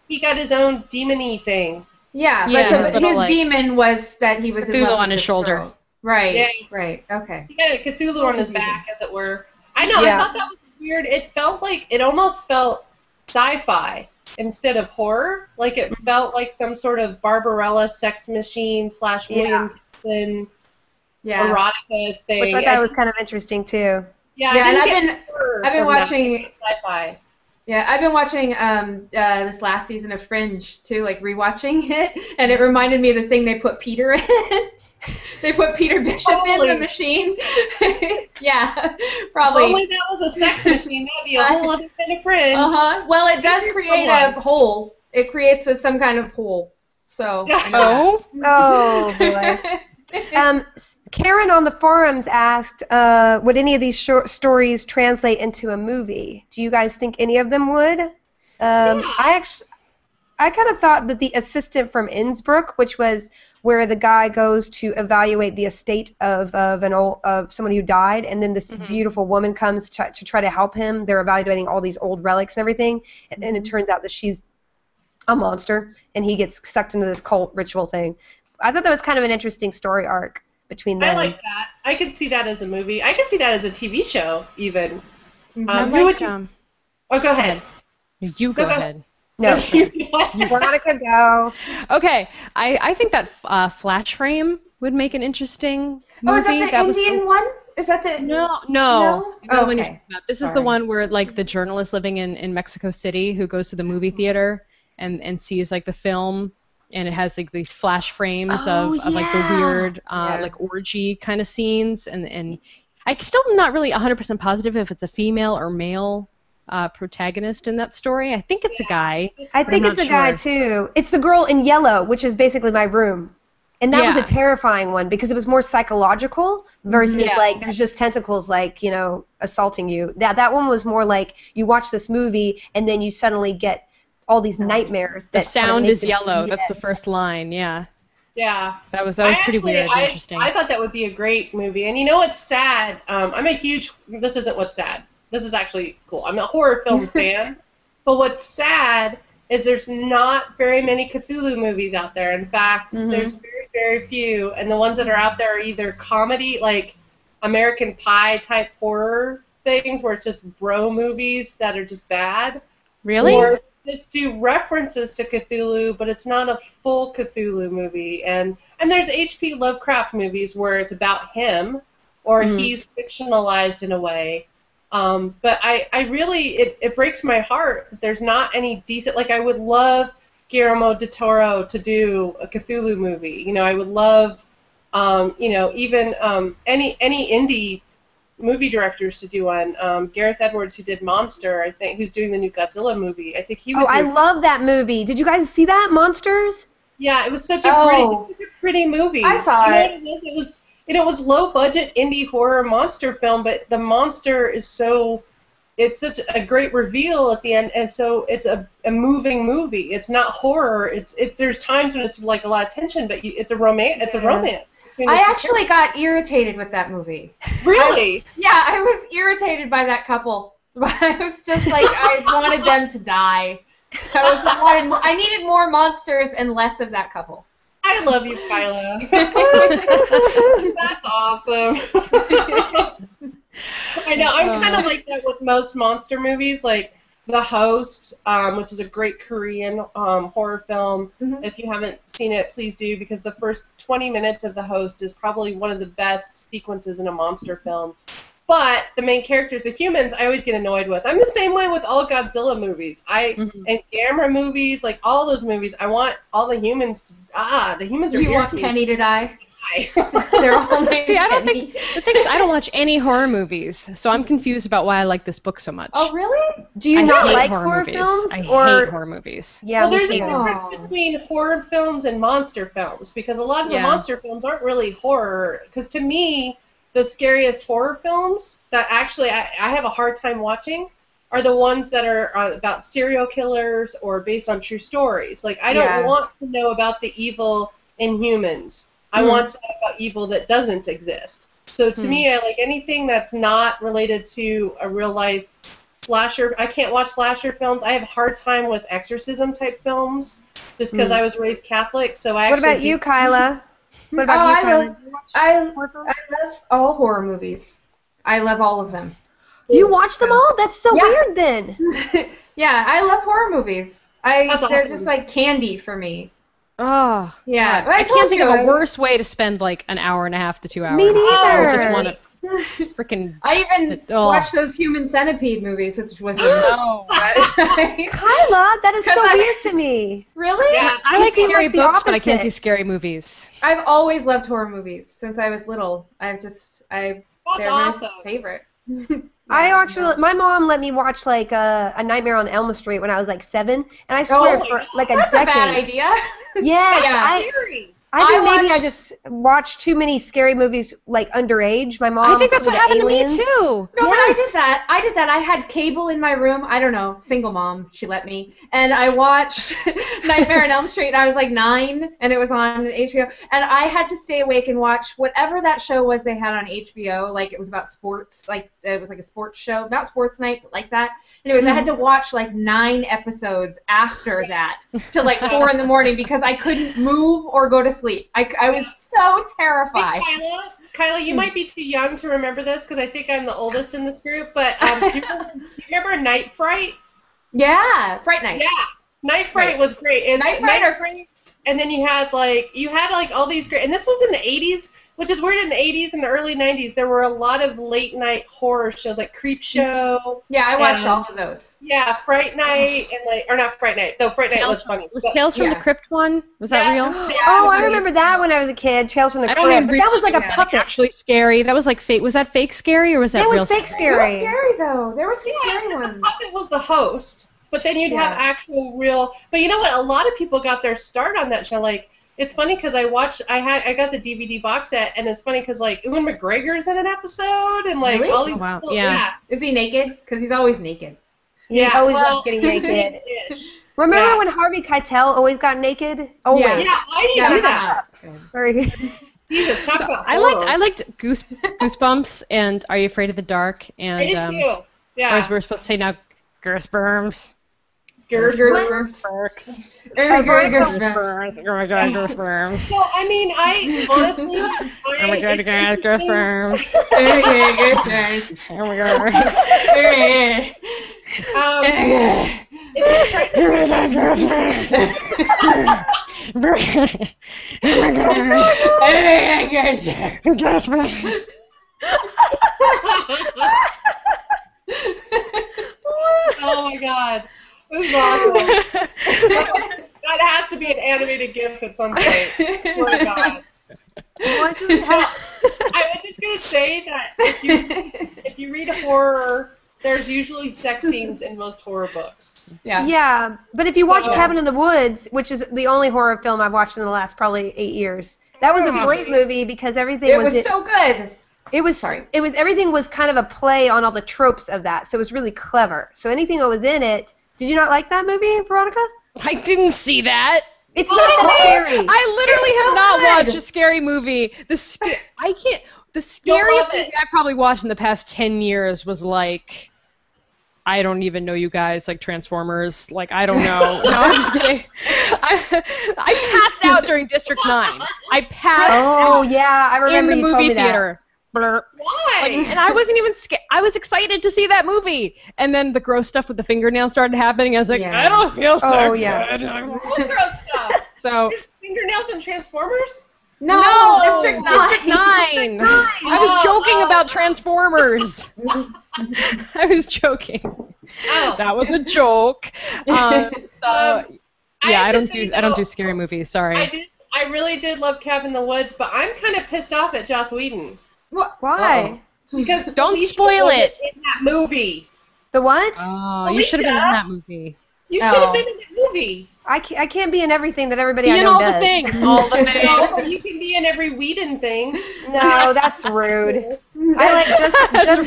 He got his own demon-y thing. Yeah, but his demon was that he was in love on his shoulder. Girl. Right, right, okay. He got Cthulhu on his back, as it were. I know, I thought that was weird. It felt like, it almost felt sci-fi instead of horror. Like, it felt like some sort of Barbarella sex machine / William Gibson erotica thing. Which I thought was kind of interesting, too. Yeah, and I've been watching sci-fi. Yeah, I've been watching this last season of Fringe, too, like rewatching it, and it reminded me of the thing they put Peter in. They put Peter Bishop in the machine. Probably. If only that was a sex machine, that'd be a whole other kind of Fringe. Well, it does create a hole. It creates some kind of hole. So. Oh boy. Karen on the forums asked, "Would any of these short stories translate into a movie? Do you guys think any of them would?" I kind of thought that The Assistant from Innsbruck, which was where the guy goes to evaluate the estate of someone who died, and then this beautiful woman comes to try to help him. They're evaluating all these old relics and everything, and it turns out that she's a monster, and he gets sucked into this cult ritual thing. I thought that was kind of an interesting story arc between them. I like that. I could see that as a movie. I could see that as a TV show, even. Who would you... Oh, go ahead. You go ahead. No. Veronica, go. Okay. I think that Flash Frame would make an interesting movie. Oh, is that the Indian one? Is that the... No. Oh, okay. This is the one where, like, the journalist living in Mexico City who goes to the movie theater and sees, like, the film, and it has, like, these flash frames of like, the weird, like, orgy kind of scenes. And I'm still not really 100% positive if it's a female or male protagonist in that story. I think it's a guy. I think it's a guy, too. It's the girl in yellow, which is basically my room. And that was a terrifying one because it was more psychological versus like there's just tentacles like, you know, assaulting you. That one was more like you watch this movie and then you suddenly get all these nightmares. The sound is yellow. That's the first line. Yeah. Yeah. That was pretty weird and interesting. I thought that would be a great movie. And you know what's sad? I'm a huge this isn't what's sad. This is actually cool. I'm a horror film fan. But what's sad is there's not very many Cthulhu movies out there. In fact, there's very, very few. And the ones that are out there are either comedy, like American Pie type horror things where it's just bro movies that are just bad. Really? Or just do references to Cthulhu, but it's not a full Cthulhu movie. And there's H.P. Lovecraft movies where it's about him or he's fictionalized in a way. But I really, it breaks my heart that there's not any decent, like I would love Guillermo del Toro to do a Cthulhu movie. You know, I would love, you know, even any indie movie directors to do one. Gareth Edwards, who did Monster, I think, who's doing the new Godzilla movie. I think he would I love that movie. Did you guys see that, Monsters? Yeah, it was such a, pretty movie. I saw it. And it was low-budget indie horror monster film, but the monster is so... It's such a great reveal at the end, and so it's a moving movie. It's not horror. There's times when it's like a lot of tension, but it's a romance. It's a romance. I actually got irritated with that movie. Really? I was irritated by that couple. I was just like, I wanted them to die. I needed more monsters and less of that couple. I love you, Kyla. That's awesome. I know. I'm kind of like that with most monster movies, like The Host, which is a great Korean horror film. If you haven't seen it, please do, because the first 20 minutes of The Host is probably one of the best sequences in a monster film. But the main characters, the humans, I always get annoyed with. I'm the same way with all Godzilla movies. And Gamera movies, like all those movies, I want all the humans to... the humans are irritating. You want Kenny to die? They're all See, I don't think... The thing is, I don't watch any horror movies, so I'm confused about why I like this book so much. Oh, really? Do you not like horror films? I hate horror movies. Yeah, well, there's a difference between horror films and monster films, because a lot of the monster films aren't really horror, because to me... The scariest horror films that actually I have a hard time watching are the ones that are about serial killers or based on true stories. Like, I don't want to know about the evil in humans. I want to know about evil that doesn't exist. So to me, I like anything that's not related to a real-life slasher. I can't watch slasher films. I have a hard time with exorcism-type films just because I was raised Catholic. So I What about you, Kyla? What about you, Kyla? I love all horror movies. I love all of them. You watch them all? That's so weird then. I love horror movies. They're just like candy for me. Oh. Yeah. But I can't think of a worse way to spend like an hour and a half to 2 hours. Me neither. I just want to freaking... I even watched those Human Centipede movies, which was... Kyla, that is so weird to me. Really? Yeah, I like scary books, but I can't do scary movies. I've always loved horror movies since I was little. They're my favorite. My mom let me watch like a Nightmare on Elm Street when I was like 7, and I swear for like a decade. That's a bad idea. I think maybe I just watched too many scary movies, like, underage. My mom... I think that's what happened to me, too. No, but I did that. I did that. I had cable in my room. I don't know. Single mom. She let me. And I watched Nightmare on Elm Street, and I was, like, 9, and it was on HBO. And I had to stay awake and watch whatever that show was they had on HBO. Like, it was about sports. Like, it was, like, a sports show. Not sports night, but like that. Anyways, I had to watch, like, 9 episodes after that till, like, 4 in the morning because I couldn't move or go to sleep. I was so terrified. Hey, Kyla, you might be too young to remember this because I think I'm the oldest in this group, but do you remember Night Fright? Yeah, Fright Night. Yeah. Night Fright was great. And Night Fright, and then you had all these great, and this was in the 80s, which is weird. In the 80s and the early 90s, there were a lot of late night horror shows like Creepshow. Yeah, I watched all of those. Yeah, Fright Night and Fright Night was funny. Was Tales from the Crypt one? Was that real? Yeah, oh, I remember that when I was a kid. Tales from the Crypt. But that was like a puppet. Actually scary. That was like fake. Was that fake scary or was that real? It was fake scary. It was scary though. There were some scary ones. The puppet was the host. But then you'd have actual real. But you know what? A lot of people got their start on that show. Like, it's funny because I got the DVD box set, and it's funny because like Ewan McGregor's in an episode, and like all these. Oh, wow. People, Is he naked? Because he's always naked. Yeah. He always loves getting naked. Remember when Harvey Keitel always got naked? Oh yeah. Yeah. Why do you do that? Very. Jesus. Talk about. I liked Goosebumps and Are You Afraid of the Dark and. I did too. Yeah. Or as we're supposed to say now, Goosebumps. So I mean, I honestly, oh my god. This is awesome. That has to be an animated GIF at some point. Oh my god. I was just gonna say that if you read horror, there's usually sex scenes in most horror books. Yeah. Yeah, but if you watch Cabin in the Woods, which is the only horror film I've watched in the last probably 8 years, that was a great movie because everything was so good. It was everything was kind of a play on all the tropes of that, so it was really clever. So anything that was in it. Did you not like that movie, Veronica? I didn't see that. It's not scary. I literally have not watched a scary movie. The scariest thing I probably watched in the past 10 years was like, I don't even know, you guys, like Transformers. Like, I don't know. No, I'm just kidding. I passed out during District 9. I passed. Oh out yeah, I remember in the movie theater. Why? Like, and I wasn't even scared. I was excited to see that movie, and then the gross stuff with the fingernails started happening. I was like, I don't feel so good. What gross stuff? So there's fingernails in Transformers? No, District 9. I was joking about Transformers. I was joking. Oh. That was a joke. I don't do scary movies. Sorry. I really did love Cabin in the Woods, but I'm kind of pissed off at Joss Whedon. Why? Oh. Because don't spoil it. In that movie. The what? Oh, Alicia, you should have been in that movie. You should have been in that movie. I can't be in everything that everybody I know does. Be in all the things. All the things. No, but you can be in every Whedon thing. No, that's rude. I like just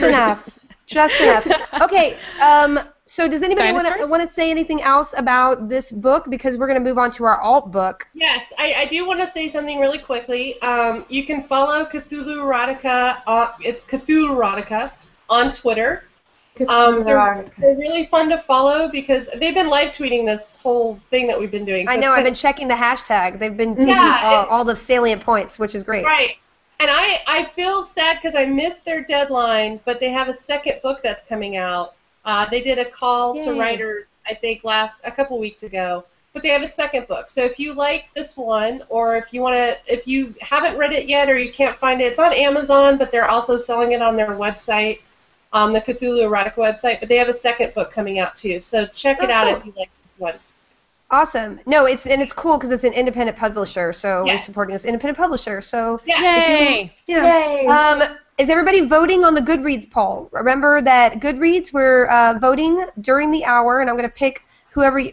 enough. Just enough. Okay. So does anybody want to say anything else about this book? Because we're going to move on to our alt book. Yes, I do want to say something really quickly. You can follow Cthulhurotica. It's Cthulhurotica on Twitter. They're really fun to follow because they've been live tweeting this whole thing that we've been doing. So I know. I've been checking the hashtag. They've been taking all the salient points, which is great. Right. And I feel sad because I missed their deadline, but they have a second book that's coming out. They did a call to writers, I think, a couple weeks ago. But they have a second book. So if you like this one, or if you haven't read it yet, or you can't find it, it's on Amazon. But they're also selling it on their website, the Cthulhurotica website. But they have a second book coming out too. So check it out if you like this one. Awesome. No, it's cool because it's an independent publisher. So we're supporting this independent publisher. So yay! Is everybody voting on the Goodreads poll? Remember that Goodreads, we're voting during the hour, and I'm going to pick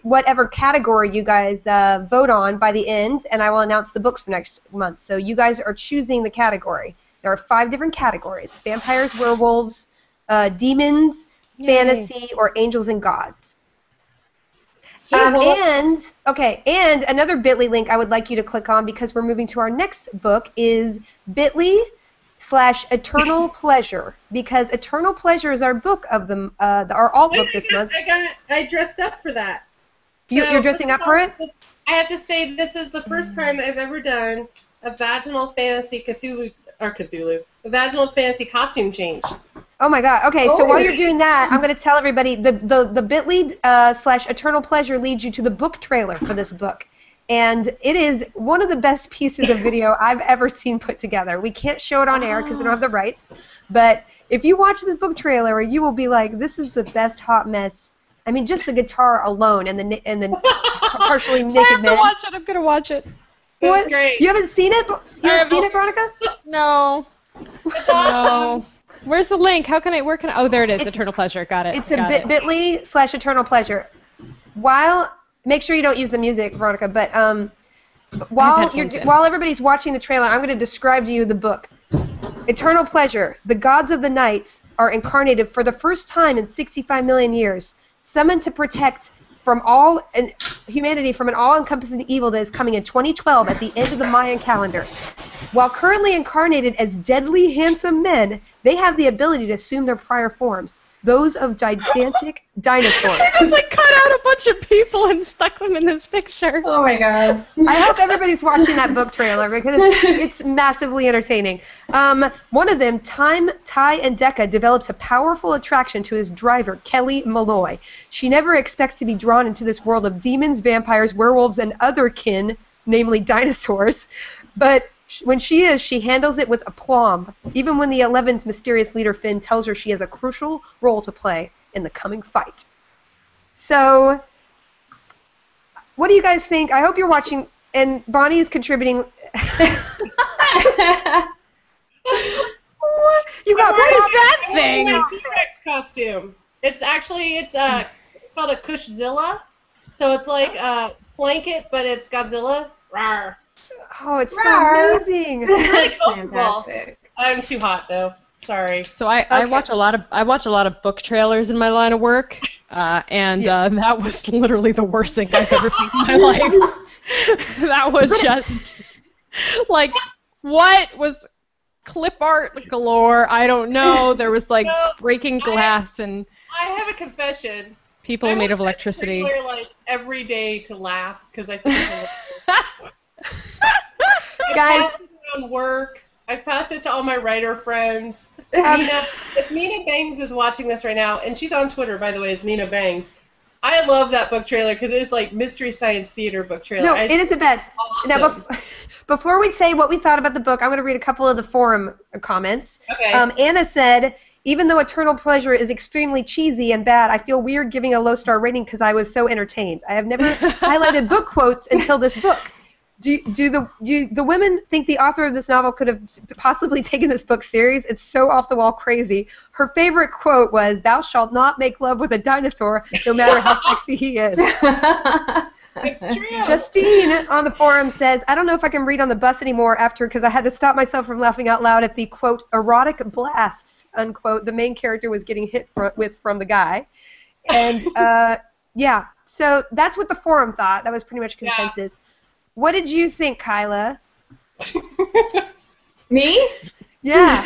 whatever category you guys vote on by the end, and I will announce the books for next month. So you guys are choosing the category. There are 5 different categories: vampires, werewolves, demons, fantasy, or angels and gods. And another bit.ly link I would like you to click on because we're moving to our next book is bit.ly/eternal pleasure because eternal pleasure is our book of the our alt book this month. I dressed up for that. You're dressing up for it? I have to say this is the first time I've ever done a vaginal fantasy costume change. Oh my god. Okay, so while you're doing that, I'm going to tell everybody the bit.ly / Eternal Pleasure leads you to the book trailer for this book. And it is one of the best pieces of video I've ever seen put together. We can't show it on air because we don't have the rights. But if you watch this book trailer, you will be like, this is the best hot mess. I mean, just the guitar alone and the partially naked men. I have to watch it. I'm going to watch it. It's great. You haven't seen it? You haven't seen it, Veronica? No. It's awesome. No. Where's the link? How can I? Where can I? Oh, there it is. It's, Eternal Pleasure. Got it. It's a bit.ly / Eternal Pleasure. Make sure you don't use the music, Veronica. But while everybody's watching the trailer, I'm going to describe to you the book. Eternal Pleasure. The gods of the night are incarnated for the first time in 65 million years, summoned to protect humanity from an all-encompassing evil that is coming in 2012 at the end of the Mayan calendar. While currently incarnated as deadly handsome men, they have the ability to assume their prior forms, those of gigantic dinosaurs. I just cut out a bunch of people and stuck them in this picture. Oh my god. I hope everybody's watching that book trailer because it's massively entertaining. One of them, Ty and Decca, develops a powerful attraction to his driver, Kelly Malloy. She never expects to be drawn into this world of demons, vampires, werewolves, and other kin, namely dinosaurs, but when she is, she handles it with aplomb, even when the 11's mysterious leader Finn tells her she has a crucial role to play in the coming fight. So, what do you guys think? I hope you're watching, and Bonnie is contributing. What is that thing? It's a T-Rex costume. It's actually, it's called a Kushzilla. So it's like a flanket, but it's Godzilla. Rawr. Oh, it's so amazing! It's really comfortable. I'm too hot though. Sorry. So I watch a lot of book trailers in my line of work, that was literally the worst thing I've ever seen in my life. That was just like what was clip art galore. I don't know. There was like breaking glass and. I have a confession. People made of electricity. I watch that trailer like every day to laugh because I think. Guys, I passed it to all my writer friends. If Nina Bangs is watching this right now, and she's on Twitter, by the way, is Nina Bangs. I love that book trailer because it is like Mystery Science Theater book trailer. No, it is the best. Awesome. Now, before we say what we thought about the book, I'm going to read a couple of the forum comments. Okay. Anna said, even though Eternal Pleasure is extremely cheesy and bad, I feel weird giving a low-star rating because I was so entertained. I have never highlighted book quotes until this book. Do the women think the author of this novel could have possibly taken this book serious? It's so off-the-wall crazy. Her favorite quote was, "Thou shalt not make love with a dinosaur, no matter how sexy he is." It's true. Justine on the forum says, I don't know if I can read on the bus anymore after because I had to stop myself from laughing out loud at the, quote, erotic blasts, unquote, the main character was getting hit with from the guy. And, yeah, so that's what the forum thought. That was pretty much consensus. Yeah. What did you think, Kiala? Me? Yeah.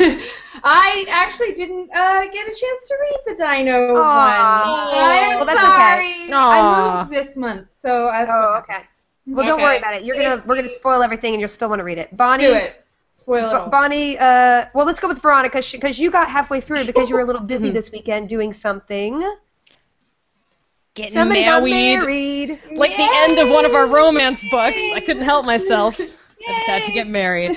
I actually didn't get a chance to read the Dino one. I'm sorry. Okay. I moved this month, so I okay. Well, don't worry about it. We're gonna spoil everything, and you'll still want to read it. Bonnie, do it. Spoil it all. Bonnie, well, let's go with Veronica because you got halfway through because you were a little busy this weekend doing something. Somebody got married. Like the end of one of our romance books. I couldn't help myself. I just had to get married.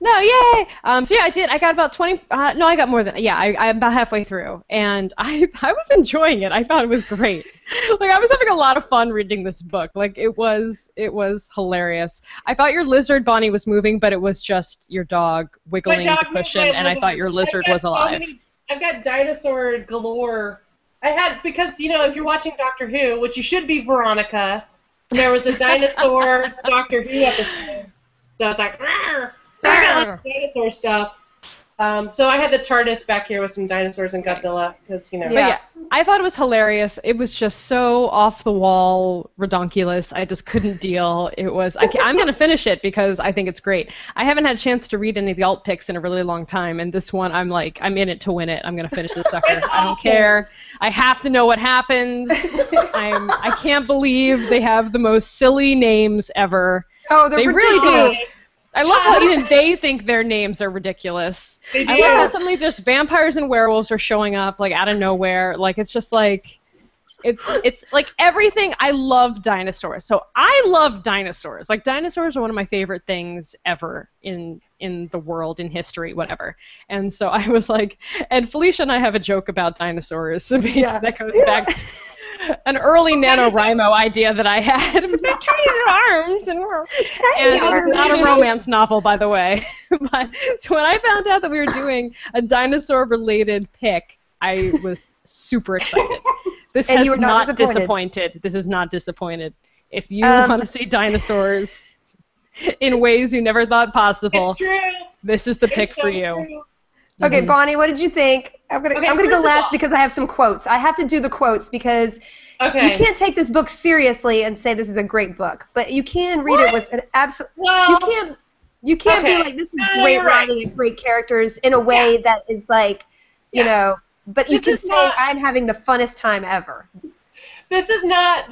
No, yay! So yeah, I did. I got about 20. No, I got more than. Yeah, I'm about halfway through, and I was enjoying it. I thought it was great. Like I was having a lot of fun reading this book. Like it was hilarious. I thought your lizard Bonnie was moving, but it was just your dog wiggling the cushion, and I thought your lizard was alive. I've got dinosaur galore. I had, because, you know, if you're watching Doctor Who, which you should be, Veronica, there was a dinosaur Doctor Who episode. So I was like, Rawr! So I got lots of dinosaur stuff. So I had the TARDIS back here with some dinosaurs and Godzilla, because, you know. Yeah. I thought it was hilarious. It was just so off-the-wall, redonkulous. I just couldn't deal. It was, I'm going to finish it because I think it's great. I haven't had a chance to read any of the alt picks in a really long time, and this one I'm like, I'm in it to win it. I'm going to finish this sucker. Awesome. I don't care. I have to know what happens. I can't believe they have the most silly names ever. Oh, they really do. I love how even they think their names are ridiculous. They do. I love how suddenly just vampires and werewolves are showing up like out of nowhere. Like it's just like it's like everything. I love dinosaurs. So I love dinosaurs. Like dinosaurs are one of my favorite things ever in the world, in history, whatever. And so I was like, and Felicia and I have a joke about dinosaurs. Yeah. That goes back to an early NaNoWriMo idea that I had. They're tiny arms. And it was not a romance novel, by the way. But, so when I found out that we were doing a dinosaur-related pick, I was super excited. This and has not disappointed. This is not disappointed. If you want to see dinosaurs in ways you never thought possible, it's true. This is the pick for you. True. Okay, Bonnie, what did you think? I'm gonna go last because I have some quotes. I have to do the quotes because you can't take this book seriously and say this is a great book, but you can read it with an absolute. Well, you can't be like this is great writing and great characters in a way that is like you know. But this you can say I'm having the funnest time ever. This is not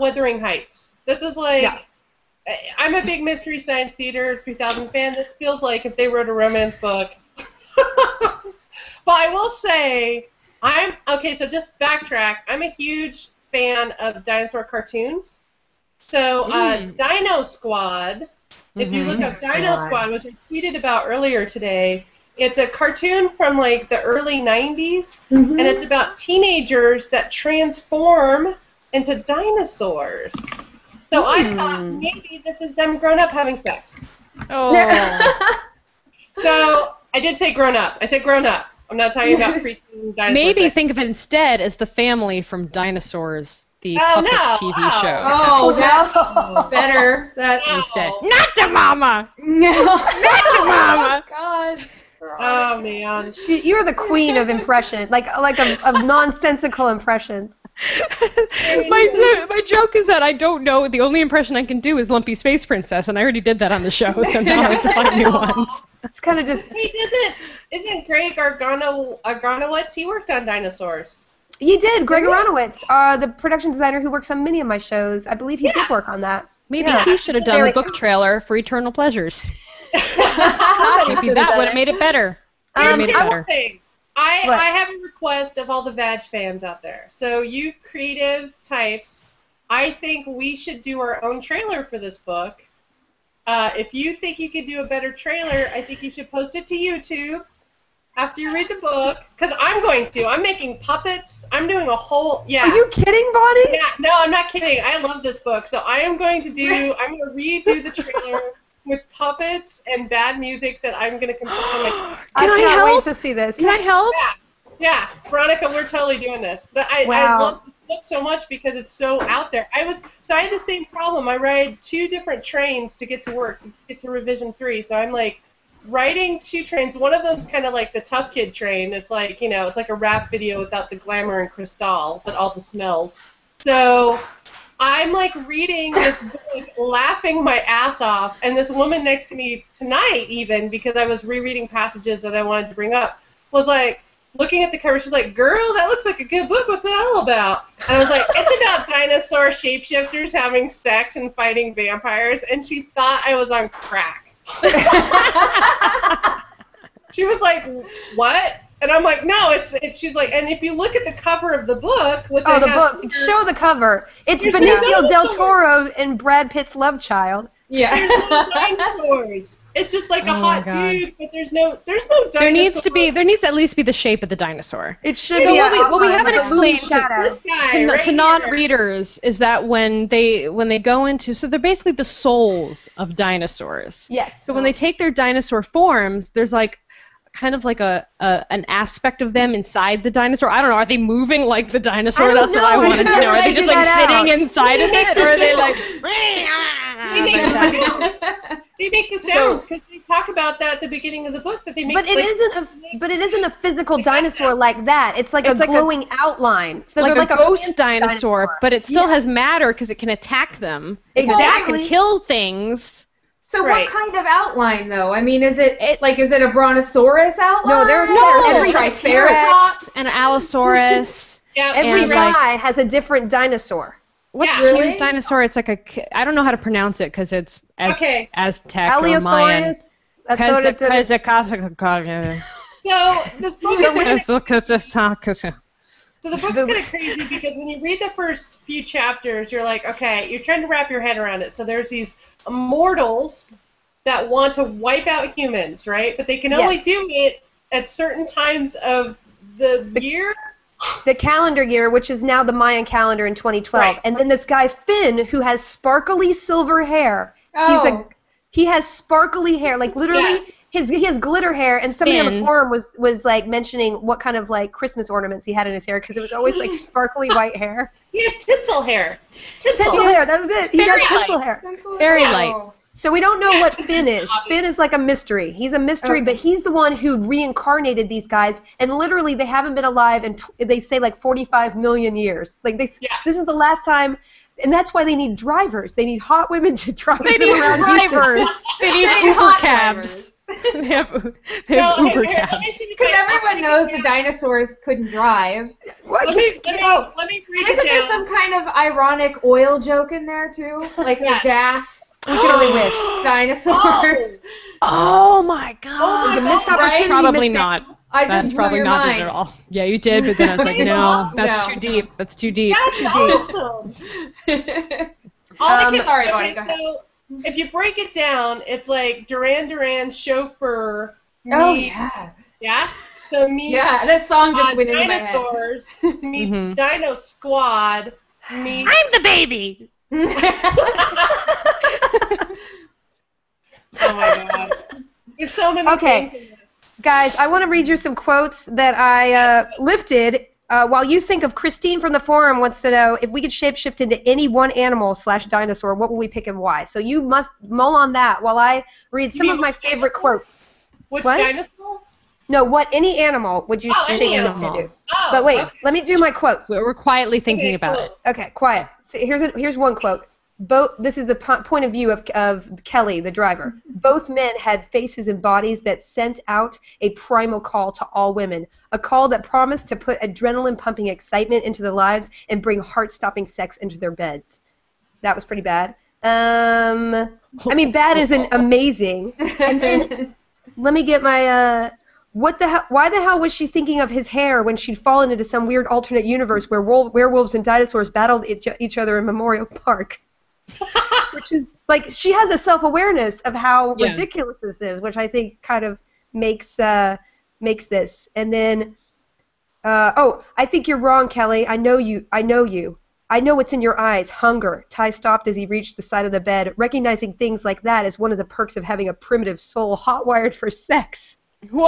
Wuthering Heights. This is like. No. I'm a big Mystery Science Theater 3000 fan. This feels like if they wrote a romance book. But I will say, so just backtrack. I'm a huge fan of dinosaur cartoons. So Dino Squad, if you look up Dino Squad, which I tweeted about earlier today, it's a cartoon from like the early 90s, and it's about teenagers that transform into dinosaurs. So I thought maybe this is them grown up having sex. Oh. So I did say grown up. I said grown up. I'm not talking about freaking dinosaurs. Maybe think of it instead as the family from Dinosaurs, the puppet TV show. Oh, that's better. That's instead. Not the mama. No. Not the mama. Oh, God. Oh, man. You're the queen of impressions, like of nonsensical impressions. my joke is that I don't know. The only impression I can do is Lumpy Space Princess, and I already did that on the show, so now I have to find new ones. It's kind of just... Hey, isn't Greg Aronowitz, he worked on dinosaurs. He did. Greg Aronowitz, the production designer who works on many of my shows. I believe he did work on that. Maybe he should have done a book trailer for Eternal Pleasures. Maybe that would have made it better. I have a request of all the Vag fans out there. So you creative types, I think we should do our own trailer for this book. If you think you could do a better trailer, I think you should post it to YouTube after you read the book. Because I'm going to. I'm making puppets. I'm doing a whole... Yeah. Are you kidding, Bonnie? Yeah, no, I'm not kidding. I love this book. So I am going to do... I'm going to redo the trailer... with puppets and bad music that I'm going to compose. I cannot wait to see this. Can I help? Yeah. Veronica, we're totally doing this. But I love this book so much because it's so out there. I had the same problem. I ride two different trains to get to work, to get to revision 3. So I'm like riding two trains. One of them's kind of like the tough kid train. It's like, you know, it's like a rap video without the glamour and crystal, but all the smells. So... I'm like reading this book, laughing my ass off, and this woman next to me tonight, even because I was rereading passages that I wanted to bring up, was like looking at the cover. She's like, "Girl, that looks like a good book. What's that all about?" And I was like, "It's about dinosaur shapeshifters having sex and fighting vampires." And she thought I was on crack. She was like, "What?" And I'm like, no, it's. She's like, and if you look at the cover of the book, which the book, show the cover. It's Benicio del Toro and Brad Pitt's love child. Yeah, there's no dinosaurs. It's just like a hot dude, but there's no dinosaur. There needs to at least be the shape of the dinosaur. It should be. What we haven't explained to non-readers is that when they go into, so they're basically the souls of dinosaurs. Yes. So when they take their dinosaur forms, there's like. Kind of like an aspect of them inside the dinosaur. I don't know. Are they moving like the dinosaur? That's what I wanted to know. Are they just like sitting inside of it, or are they like? They make the sounds because they talk about that at the beginning of the book. That they make. But it isn't a physical dinosaur like that. It's like a glowing outline. So like a ghost dinosaur, but it still has matter because it can attack them. Exactly. It can kill things. So what kind of outline, though? I mean, is it a brontosaurus outline? No, there's a triceratops and an allosaurus. Yeah, every guy has a different dinosaur. What's the cutest dinosaur? It's like a... I don't know how to pronounce it because it's Aztec or Mayan. So this book is kind of crazy because when you read the first few chapters, you're like, okay, you're trying to wrap your head around it. So there's these immortals that want to wipe out humans, right? But they can only do it at certain times of the year. The calendar year, which is now the Mayan calendar in 2012. Right. And then this guy, Finn, who has sparkly silver hair. Oh. He has sparkly hair, like literally... Yes. He has glitter hair, and somebody on the forum was like mentioning what kind of like Christmas ornaments he had in his hair because it was always like sparkly white hair. He has tinsel hair. Tinsel hair. That was it. He got tinsel hair. Very light. So we don't know what Finn is. Finn is like a mystery. He's a mystery, but he's the one who reincarnated these guys, and literally they haven't been alive, and they say like 45 million years. Like this is the last time. And that's why they need drivers. They need hot women to drive them around. They need drivers. They need Uber cabs. Because everyone knows the dinosaurs couldn't drive. Let me read it down. Isn't there some kind of ironic oil joke in there, too? Like gas. We can only wish. Dinosaurs. Oh, my God. Oh, the missed opportunity. Probably not. That's probably not it at all. Yeah, you did, but then I was like, no, that's too deep. That's too deep. That's awesome. Sorry, Bonnie, go ahead. If you break it down, it's like Duran Duran's chauffeur. Oh, yeah. So meets that song just went in my head. Dinosaurs meets Dino Squad meets... I'm the baby! Oh, my God. There's so many things in this. Guys, I want to read you some quotes that I lifted... while you think of Christine from the forum wants to know if we could shapeshift into any one animal / dinosaur, what would we pick and why? So you must mull on that while I read some of my favorite quotes. Which dinosaur? No, what any animal would you shapeshift to do? Oh, but wait, let me do my quotes. We're quietly thinking about it. Okay, quiet. So here's one quote. This is the point of view of Kelly, the driver. Both men had faces and bodies that sent out a primal call to all women, a call that promised to put adrenaline-pumping excitement into their lives and bring heart-stopping sex into their beds. That was pretty bad. I mean, bad isn't amazing. And then let me get my... What the hell? Why the hell was she thinking of his hair when she'd fallen into some weird alternate universe where werewolves and dinosaurs battled each other in Memorial Park? Which is like she has a self-awareness of how ridiculous this is, which I think kind of makes this. And then, I think you're wrong, Kelly. I know you. I know what's in your eyes. Hunger. Ty stopped as he reached the side of the bed. Recognizing things like that is one of the perks of having a primitive soul hotwired for sex. Whoa!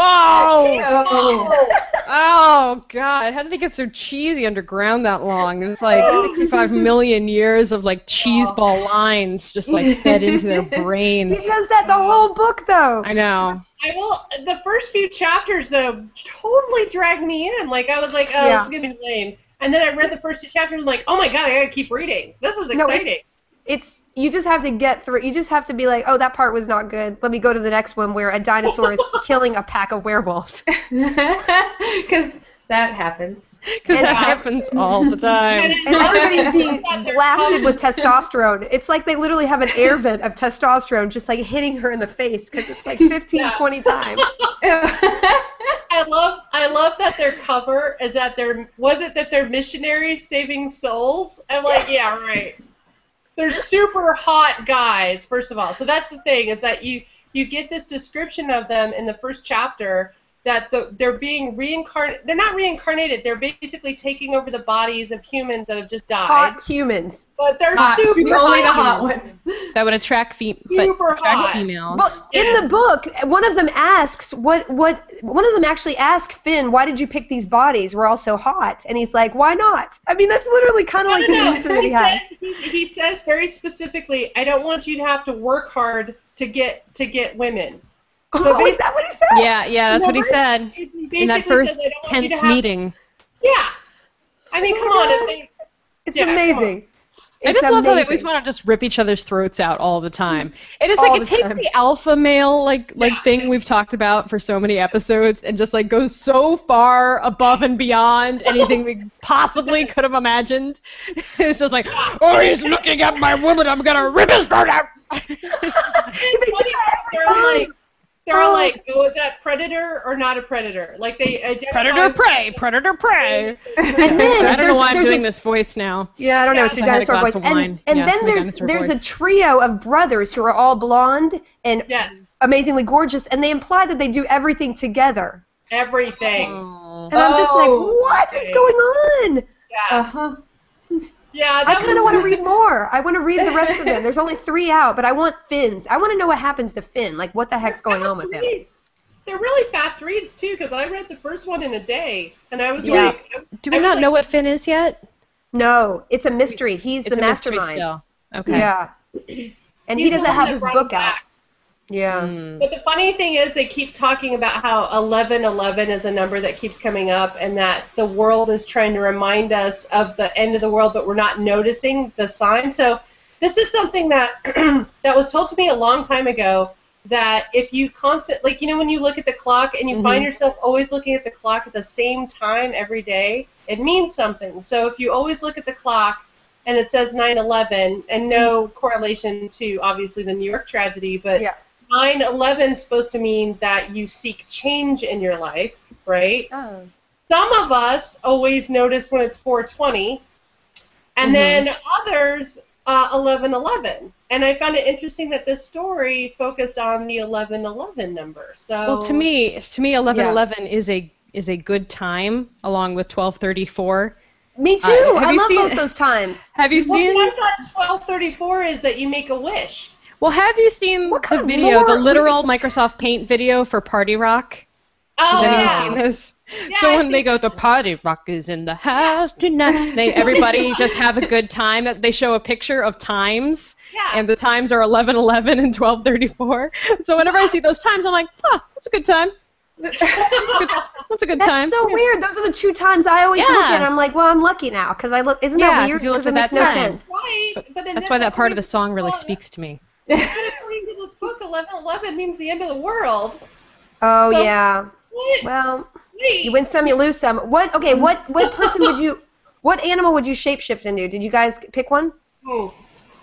Oh, God. How did it get so cheesy underground that long? It's like 65 million years of, like, cheeseball lines just, like, fed into their brain. He does that the whole book, though. I know. The first few chapters, though, totally dragged me in. Like, I was like, oh, this is going to be lame. And then I read the first two chapters, and I'm like, oh, my God, I got to keep reading. This is exciting. It's you just have to get through it. You just have to be like, oh, that part was not good. Let me go to the next one where a dinosaur is killing a pack of werewolves. Because that happens. Because that happens all the time. And everybody's being blasted with testosterone. It's like they literally have an air vent of testosterone just like hitting her in the face because it's like 15, 20 times. I love that their cover is that they're missionaries saving souls? I'm like, yeah, right. They're super hot guys, first of all. So that's the thing, is that you get this description of them in the first chapter that they're being reincarnated. They're not reincarnated. They're basically taking over the bodies of humans that have just died. Hot humans. But they're super hot. Only the hot ones. That would attract females. Well, in the book, one of them asks, one of them actually asks Finn, why did you pick these bodies? We're all so hot. And he's like, why not? I mean, that's literally kind of like the answer that he has. He says very specifically, I don't want you to have to work hard to get women. So is that what he said? Yeah, that's what he said. In that first tense meeting. Yeah. I mean, come on. It's amazing. I just love how they always want to just rip each other's throats out all the time. And it's like it takes the alpha male like thing we've talked about for so many episodes and just like goes so far above and beyond anything we possibly could have imagined. It's just like, oh, he's looking at my woman, I'm gonna rip his throat out. They're like, was that predator or not a predator? Like they identify predator prey. And then I don't know why I'm doing this voice now. Yeah, I don't know. It's your dinosaur voice. And then there's a trio of brothers who are all blonde and amazingly gorgeous, and they imply that they do everything together. Everything. Oh. And I'm just like, what is going on? Yeah. Uh-huh. Yeah, I kind of want to read more. I want to read the rest of them. There's only 3 out, but I want Finn's. I want to know what happens to Finn. Like, what the heck's going on with him? They're really fast reads, too, because I read the first one in a day, and I was like... Do we not know what Finn is yet? No, it's a mystery. He's the mastermind. Okay. Yeah. And he doesn't have his book out. Yeah. But the funny thing is they keep talking about how 1111 is a number that keeps coming up and that the world is trying to remind us of the end of the world, but we're not noticing the sign. So this is something that that was told to me a long time ago, that if you constantly, like, you know, when you look at the clock and you find yourself always looking at the clock at the same time every day, it means something. So if you always look at the clock and it says 9/11 and no correlation to, obviously, the New York tragedy, but... Yeah. 9/11 is supposed to mean that you seek change in your life, right? Oh. Some of us always notice when it's 4/20, and then others 11/11. And I found it interesting that this story focused on the 11/11 number. So, well, to me, 11/11 is a good time, along with 12/34. Me too. I love both those times. Have you seen? Well, I thought 12/34 is that you make a wish. Well, have you seen the video, the literal Microsoft Paint video for Party Rock? Oh, yeah. Seen this? Yeah, so when they go, the Party Rock is in the house tonight, everybody just have a good time. They show a picture of times, and the times are 11:11 and 12:34. So whenever I see those times, I'm like, oh, that's a good time. That's a good time. That's so weird. Those are the 2 times I always look at. I'm like, well, I'm lucky now because I look. Isn't that weird? Because it makes no sense. Right. But that's why that part of the song really speaks to me. But according to this book, 11/11 means the end of the world. Oh, so, yeah. What? Well, you win some, you lose some. What? Okay, what person would you... What animal would you shapeshift into? Did you guys pick one? Oh.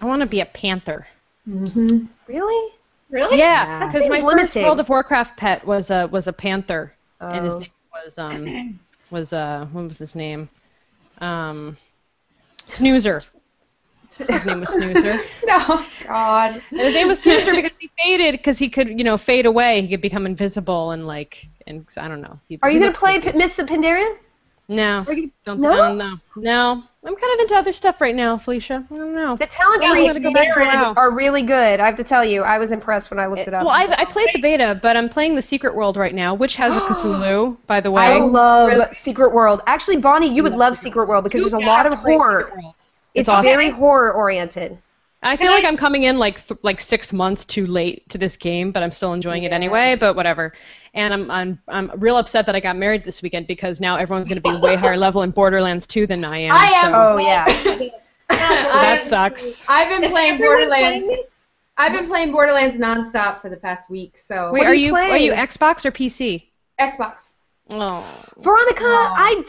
I want to be a panther. Mm-hmm. Really? Really? Yeah, because my first World of Warcraft pet was a panther. Oh. And his name was what was his name? Snoozer. His name was Snoozer. No, God. And his name was Snoozer because he faded, because he could, you know, fade away. He could become invisible and like, and I don't know. Are you gonna play Miss Pandarian? No. No. I'm kind of into other stuff right now, Felicia. I don't know. The talent trees are really good. I have to tell you, I was impressed when I looked it up. Well, I played the beta, but I'm playing the Secret World right now, which has a Cthulhu, by the way. I love Secret World. Actually, Bonnie, you would love Secret World because there's a lot of horror. It's awesome. Very horror-oriented. I feel like I'm coming in like 6 months too late to this game, but I'm still enjoying it anyway. But whatever. And I'm real upset that I got married this weekend because now everyone's going to be way higher level in Borderlands 2 than I am. Oh yeah. So that sucks. I've been playing Borderlands nonstop for the past week. So wait, are you Xbox or PC? Xbox. Oh. Veronica, I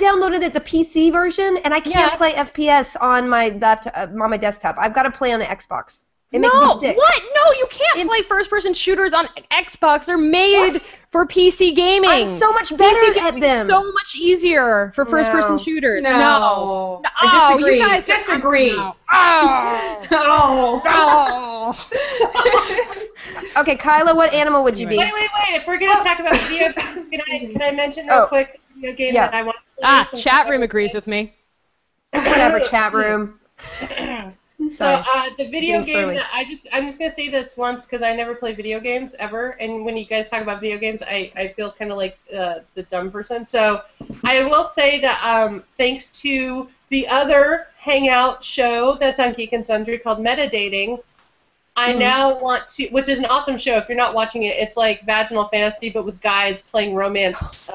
downloaded it, the PC version, and I can't play FPS on my laptop, on my desktop. I've got to play on the Xbox. It makes me sick. What? No, you can't play first-person shooters on Xbox. They're made for PC gaming. I'm so much better at them. So much easier for first-person shooters. No. Oh, you guys disagree. Okay, Kyla, what animal would you be? Wait. If we're going to talk about video games, can I mention real quick a video game that I want to play? Chat room agrees with me. Whatever, chat room. So the video game that I'm just gonna say this once because I never play video games ever, and when you guys talk about video games, I feel kind of like the dumb person. So I will say that thanks to the other hangout show that's on Geek and Sundry called Metadating, I now want to, which is an awesome show. If you're not watching it, it's like vaginal fantasy but with guys playing romance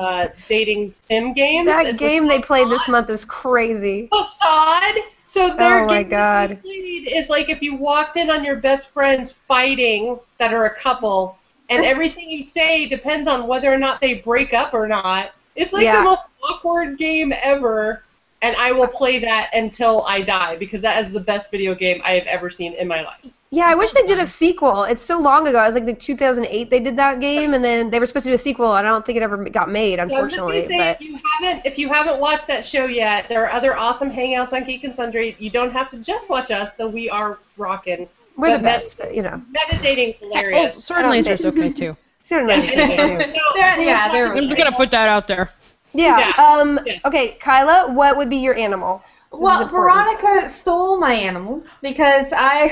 dating sim games. That game they played this month is crazy. Facade. So they're it's like if you walked in on your best friends fighting that are a couple, and everything you say depends on whether or not they break up or not. It's like the most awkward game ever, and I will play that until I die, because that is the best video game I have ever seen in my life. Yeah, I wish they did a sequel. It's so long ago. It was like the 2008 they did that game, and then they were supposed to do a sequel, and I don't think it ever got made, unfortunately. So I'm just gonna say, if you haven't watched that show yet, there are other awesome hangouts on Geek and Sundry. You don't have to just watch us, though we are rocking. We're the best, but, you know. Metadating's hilarious. Oh, Certain Laser's okay, too. Certain Laser's okay, too. We're going to put that out there. Yeah. Okay, Kyla, what would be your animal? Well, Veronica stole my animal because I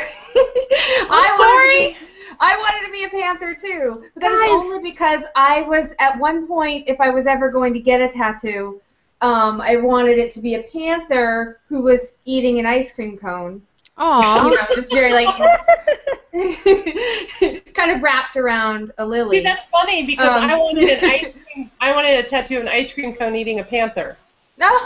wanted to be a panther too. But that is only because I was at one point, if I was ever going to get a tattoo, I wanted it to be a panther who was eating an ice cream cone. Aww. You know, just very like kind of wrapped around a lily. See, that's funny because I wanted a tattoo of an ice cream cone eating a panther. No.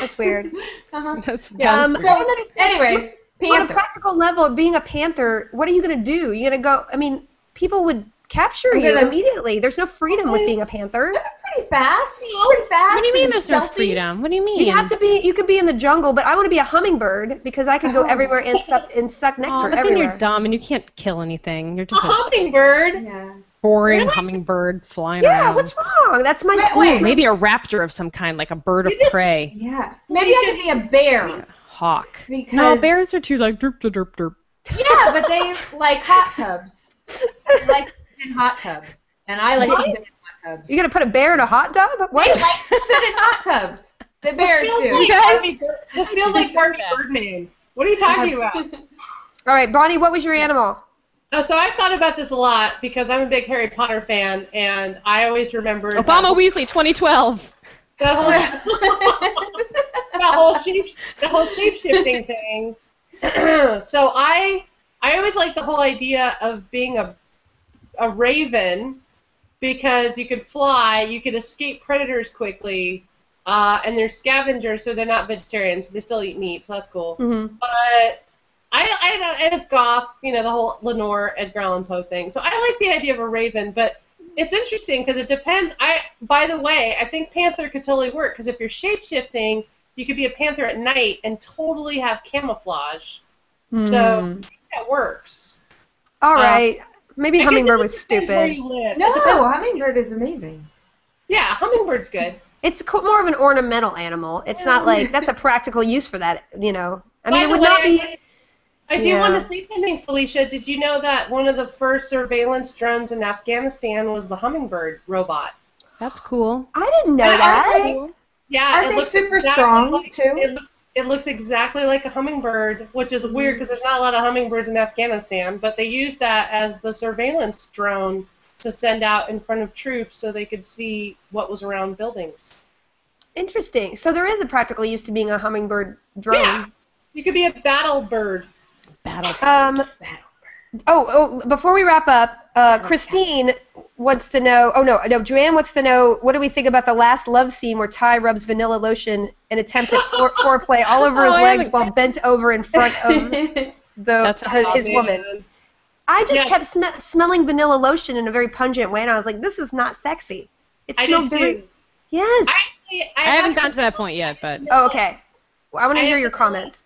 That's weird. That's weird. Yeah. So, anyways, on a practical level, being a panther, what are you gonna do? You're gonna go? I mean, people would capture you immediately. There's no freedom with being a panther. Pretty fast. Pretty fast. What do you mean there's no freedom? What do you mean? You have to be. You could be in the jungle, but I want to be a hummingbird because I can go everywhere and suck nectar everywhere. But then you're dumb and you can't kill anything. You're just a hummingbird. Yeah. Boring hummingbird flying around. Yeah, what's wrong? That's my thing. Maybe a raptor of some kind, like a bird of prey. Yeah. Maybe it should be a bear. Yeah. Hawk. Because no, bears are too like derp, derp, derp. Yeah, but they like hot tubs. They like in hot tubs. And I like to sit in hot tubs. You're going to put a bear in a hot tub? What? They like to sit in hot tubs. The bears do. This feels like Harvey Birdman. What are you talking about? All right, Bonnie, what was your animal? So I've thought about this a lot because I'm a big Harry Potter fan, and I always remember Obama Weasley 2012. That whole shape-shifting thing. So I always like the whole idea of being a raven because you could fly, you could escape predators quickly, and they're scavengers, so they're not vegetarians. So they still eat meat, so that's cool. Mm-hmm. But and it's goth, you know, the whole Lenore, Edgar Allan Poe thing. So I like the idea of a raven, but it's interesting because it depends. By the way, I think panther could totally work because if you're shape-shifting, you could be a panther at night and totally have camouflage. Mm. So I think that works. All right. Maybe hummingbird was stupid. No, hummingbird is amazing. Yeah, hummingbird's good. It's more of an ornamental animal. It's not like that's a practical use for that, you know. I mean, it would not be... I do want to say something, Felicia. Did you know that one of the first surveillance drones in Afghanistan was the hummingbird robot? That's cool. I didn't know that. Yeah, it looks super strong too. It looks exactly like a hummingbird, which is weird because there's not a lot of hummingbirds in Afghanistan. But they used that as the surveillance drone to send out in front of troops so they could see what was around buildings. Interesting. So there is a practical use to being a hummingbird drone. Yeah, you could be a battle bird. Before we wrap up, Christine wants to know. Joanne wants to know. What do we think about the last love scene where Ty rubs vanilla lotion and attempts at foreplay all over his legs while bent over in front of his woman? I just kept smelling vanilla lotion in a very pungent way, and I was like, "This is not sexy." It smelled very. Yes. I haven't gotten to that point yet, but okay. Well, I want to hear your comments.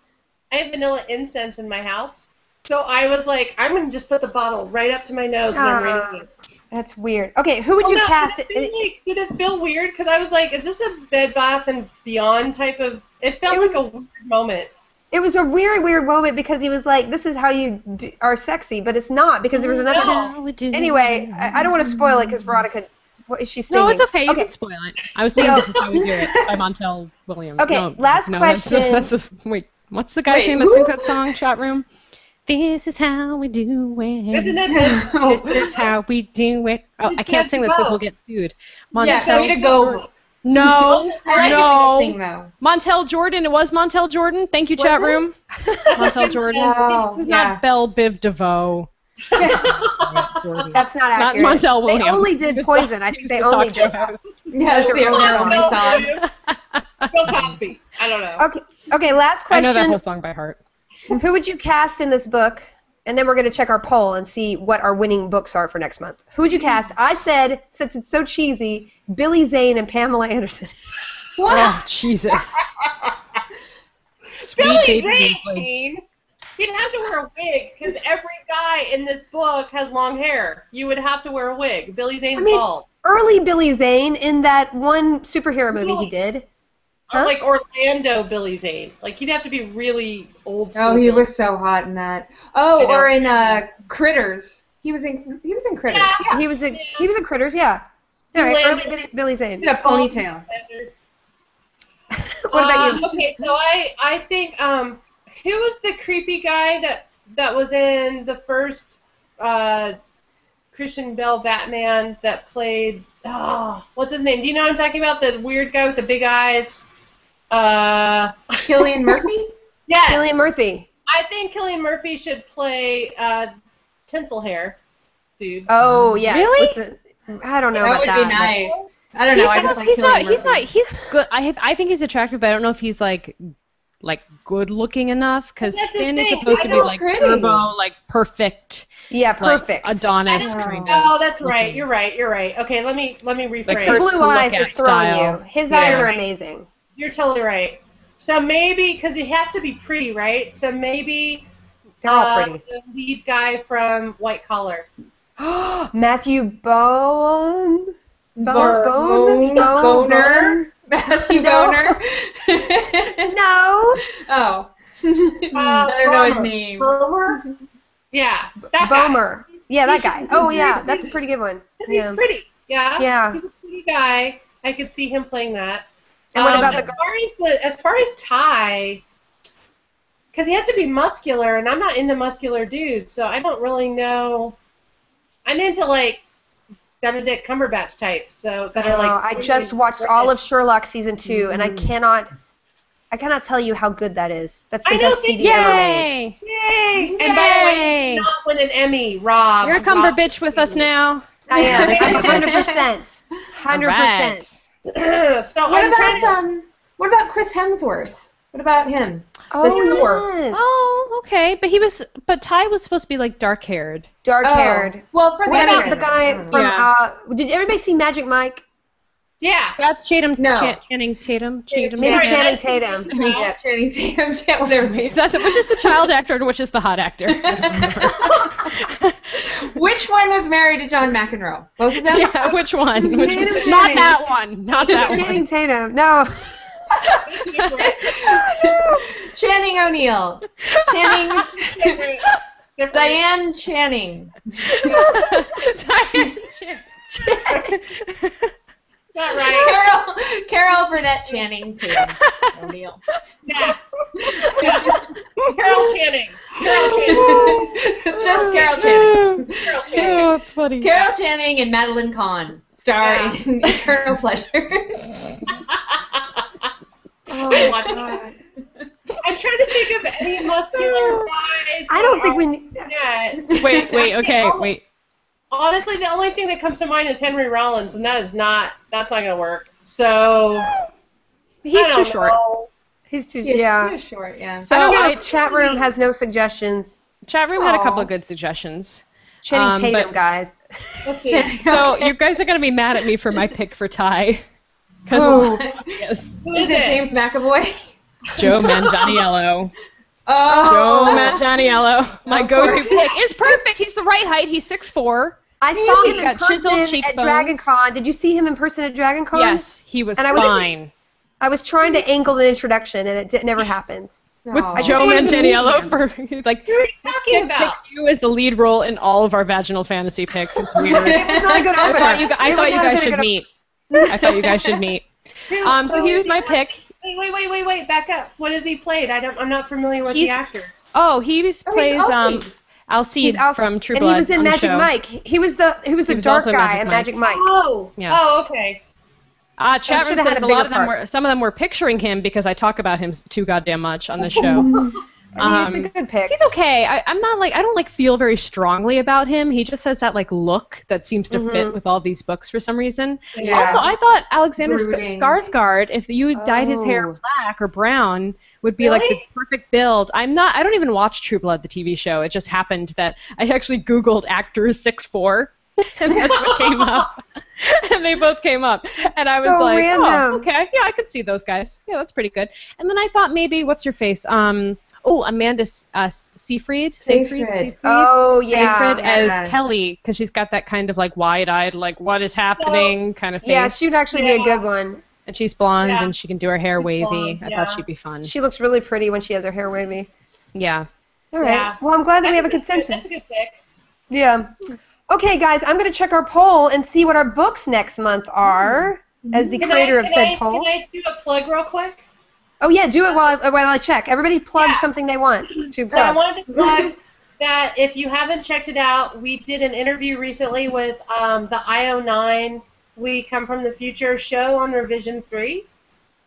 I have vanilla incense in my house, so I was like, I'm going to just put the bottle right up to my nose and I'm ready to That's weird. Okay, who would you cast? Did it feel weird? Because I was like, is this a Bed Bath & Beyond type of... It felt like a weird moment. It was a weird moment because he was like, this is how you are sexy, but it's not because there was another... No. Anyway, I don't want to spoil it because Veronica... What is she singing? No, it's okay. You can spoil it. I was thinking this is how we do it by Montel Williams. Okay, last question. Wait. What's the guy's name that sings that song, Chat Room? This is how we do it. Isn't it? This is how we do it. Oh, I can't sing this because we'll get sued. Montel. Yeah, to go. No. Montel Jordan. It was Montel Jordan. Thank you, Chat Room. Montel Jordan. It's not Belle Biv DeVoe. That's not accurate. Not Montel Williams. They only did Poison. I think they only did. Yeah, that's the only song. Bill Cosby. I don't know. Okay. Okay, last question. I know that whole song by heart. Who would you cast in this book? And then we're going to check our poll and see what our winning books are for next month. Who would you cast? I said, since it's so cheesy, Billy Zane and Pamela Anderson. What? Oh, Jesus. Billy Zane! You'd have to wear a wig, because every guy in this book has long hair. You would have to wear a wig. Billy Zane's bald. Early Billy Zane in that one superhero movie he did. Huh? Like Orlando Billy Zane. Like, he'd have to be really old school. Oh, he was so hot in that. Oh, or in Critters. He was in Critters. Yeah. He was in Critters, yeah. All right, early Billy Zane. A ponytail. What about you? Okay, so I think who was the creepy guy that was in the first Christian Bale Batman that played what's his name? Do you know what I'm talking about? The weird guy with the big eyes. Cillian Murphy? Yes. Cillian Murphy. I think Cillian Murphy should play Tinsel Hair, dude. Oh, yeah. Really? I don't know about that. That would be nice. I don't know. He's good. I think he's attractive, but I don't know if he's like good looking enough, because Stan is supposed to be like turbo, like perfect. Yeah, perfect. Like Adonis. Oh, that's right. You're right. Okay, let me rephrase. Like the blue eyes is throwing you. His eyes are amazing. You're totally right. So maybe, because he has to be pretty, right? So maybe the lead guy from White Collar. Matthew Boner? Matthew Boner? No. Oh. I don't know his name. Bomer? Yeah. Bomer. Yeah, that guy. Oh, yeah. That's a pretty good one. Because he's pretty. Yeah? Yeah. He's a pretty guy. I could see him playing that. And what about as far as Ty, because he has to be muscular, and I'm not into muscular dudes, so I don't really know. I'm into, like, Benedict Cumberbatch types, so that are like. I just watched all of Sherlock season 2, mm-hmm. and I cannot tell you how good that is. That's the best TV ever made. Yay! And by the way, not win an Emmy, Rob. You're a Cumberbitch with us now. I am. I'm 100%. 100%. So what about Chris Hemsworth? What about him? Yes. Oh, okay. But Ty was supposed to be like dark-haired. Dark-haired. Oh. Well, what about the guy from? Yeah. Did everybody see Magic Mike? Yeah. That's Channing Tatum. Maybe Channing Tatum. Yeah, Channing Tatum. Whatever. Is that which is the child actor and which is the hot actor? Which one was married to John McEnroe? Both of them. Yeah. Which one? Not that one. Not that one. Channing Tatum. No. Channing O'Neill. Channing. Diane Channing. Diane Channing. Not right. Carol Burnett Channing Tatum O'Neill. Yeah. Carol Channing. Carol Channing. It's just Carol Channing. Carol Channing. Oh, it's funny. Carol Channing and Madeline Kahn star in Eternal Pleasure. Oh, I'm trying to think of any muscular guys. I don't think we need that. Wait, okay, wait. Honestly, the only thing that comes to mind is Henry Rollins, and that's not going to work. So he's too short. He's too short, yeah. So I don't know if chat room has no suggestions. Chat room had a couple of good suggestions. Channing Tatum, guys. So you guys are going to be mad at me for my pick for Ty. Yes. Who is it? James McAvoy? Joe Manganiello. Oh, Joe Manganiello. My go-to pick is perfect. He's the right height. He's 6'4". I saw him in person at Dragon Con. Did you see him in person at Dragon Con? Yes, he was fine. I was trying to angle an introduction, and it never happened. With Joe Manganiello for like. Who are you talking about? Picks you as the lead role in all of our vaginal fantasy picks. It's weird. I thought you guys should meet. I thought you guys should meet. So here's my pick. Wait, back up. What has he played? I'm not familiar with the actors. Oh, plays Alcide from True Blood. And he was in Magic Mike. He was the dark guy in Magic Mike. Oh, yes. Oh, okay. Chat room says a lot of them were picturing him because I talk about him too goddamn much on the show. I mean, it's a good pick. He's okay. I don't feel very strongly about him. He just has that like look that seems to fit with all these books for some reason. Yeah. Also, I thought Alexander Skarsgård, if you dyed his hair black or brown, would be like the perfect build. I don't even watch True Blood, the TV show. It just happened that I actually Googled actors 6'4", and that's what came up. And they both came up. And I was so like, random. Oh, okay. Yeah, I could see those guys. Yeah, that's pretty good. And then I thought maybe, what's your face? Amanda Seyfried. Oh, yeah. Seyfried as Kelly, because she's got that kind of like wide-eyed, like what is happening kind of face. Yeah, she would actually be a good one. And she's blonde and she can do her hair wavy. Yeah. I thought she'd be fun. She looks really pretty when she has her hair wavy. Yeah. All right. Yeah. Well, I'm glad that we have a consensus. That's a good pick. Yeah. Okay, guys, I'm going to check our poll and see what our books next month are as the creator of said poll. Can I do a plug real quick? Oh, yeah, do it while I check. Everybody plug something they want to plug. I wanted to plug that if you haven't checked it out, we did an interview recently with the io9 We Come From the Future show on Revision 3.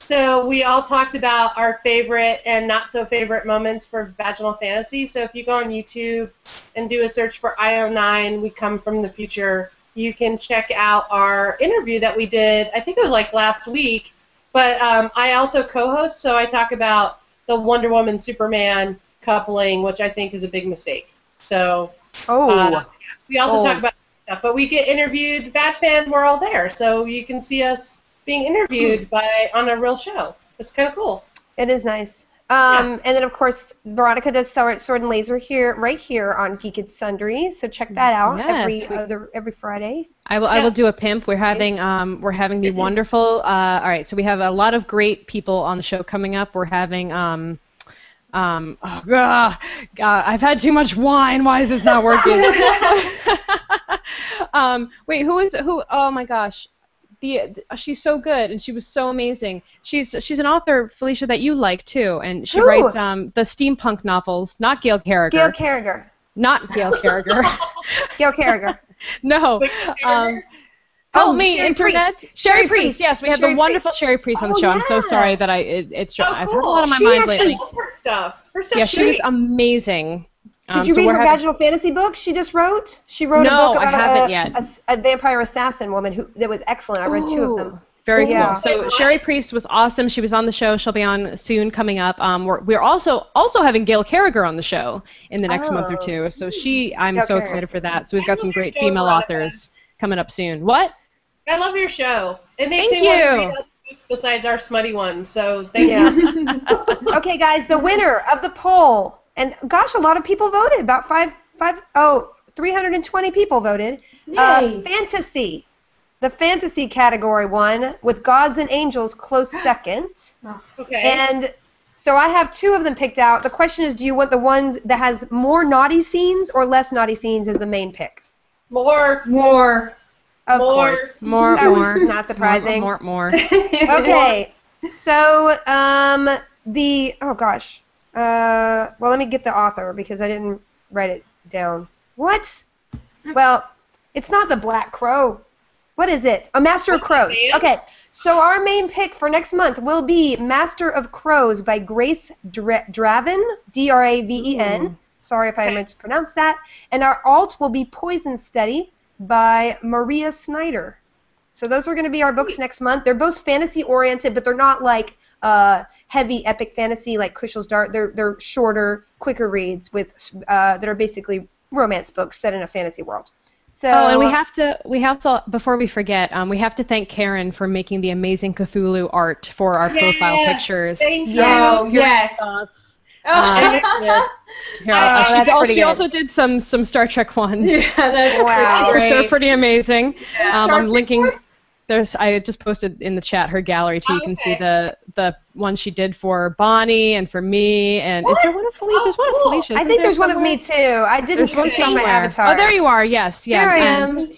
So we all talked about our favorite and not-so-favorite moments for vaginal fantasy. So if you go on YouTube and do a search for io9, We Come From the Future, you can check out our interview that we did. I think it was like last week. But I also co-host, so I talk about the Wonder Woman-Superman coupling, which I think is a big mistake. So we also talk about stuff, but we get interviewed. Vag fans, we're all there, so you can see us being interviewed on a real show. It's kind of cool. It is nice. And then, of course, Veronica does Sword and Laser right here on Geek and Sundry. So check that out every Friday. I will do a pimp. We're having the wonderful. All right, so we have a lot of great people on the show coming up. We're having. I've had too much wine. Why is this not working? Wait, who? Oh my gosh. She's so good, and she was so amazing. She's an author, Felicia, that you like too, and she writes the steampunk novels. Not Gail Carriger. Gail Carriger. Not Gail Carriger. Gail Carriger. No. Help me, Cherie Internet. Priest. Cherie Priest. Yes, we had the wonderful Cherie Priest on the show. Yeah. I'm so sorry that it's. Oh, cool. I've heard a lot on my mind lately. Her stuff. Yeah, she was amazing. Did you read her vaginal fantasy book she just wrote? She wrote a book about a vampire assassin woman that was excellent. I read two of them. Very cool. So Cherie Priest was awesome. She was on the show. She'll be on soon coming up. We're also having Gail Carriger on the show in the next month or two. So I'm so excited for that. So we've got some great female authors coming up soon. What? I love your show. It makes me want to read other books besides our smutty ones. So thank you. Okay, guys, the winner of the poll. And gosh, a lot of people voted. About 320 people voted. Fantasy, the fantasy category won with Gods and Angels close second. Okay. And so I have two of them picked out. The question is, do you want the one that has more naughty scenes or less naughty scenes as the main pick? More. Of course. More. Not surprising. More. Okay. So well, let me get the author because I didn't write it down. What? Well, it's not The Black Crow. What is it? A Master of Crows. Okay, so our main pick for next month will be Master of Crows by Grace Draven, D-R-A-V-E-N. Sorry if I mispronounced that. And our alt will be Poison Study by Maria Snyder. So those are going to be our books next month. They're both fantasy-oriented, but they're not like heavy epic fantasy like Kushel's Dart. They're shorter, quicker reads with that are basically romance books set in a fantasy world. So and we have to before we forget, we have to thank Karen for making the amazing Cthulhu art for our profile pictures. Thank you. Oh, yes. She also did some Star Trek ones. Yeah, which are pretty amazing. I'm linking. I just posted in the chat her gallery too. You can see the one she did for Bonnie and for me. And is there one of Felicia? There's one of Felicia. I think there's one of me too. I didn't post on my avatar. Oh, there you are. Yes, yeah. There I am.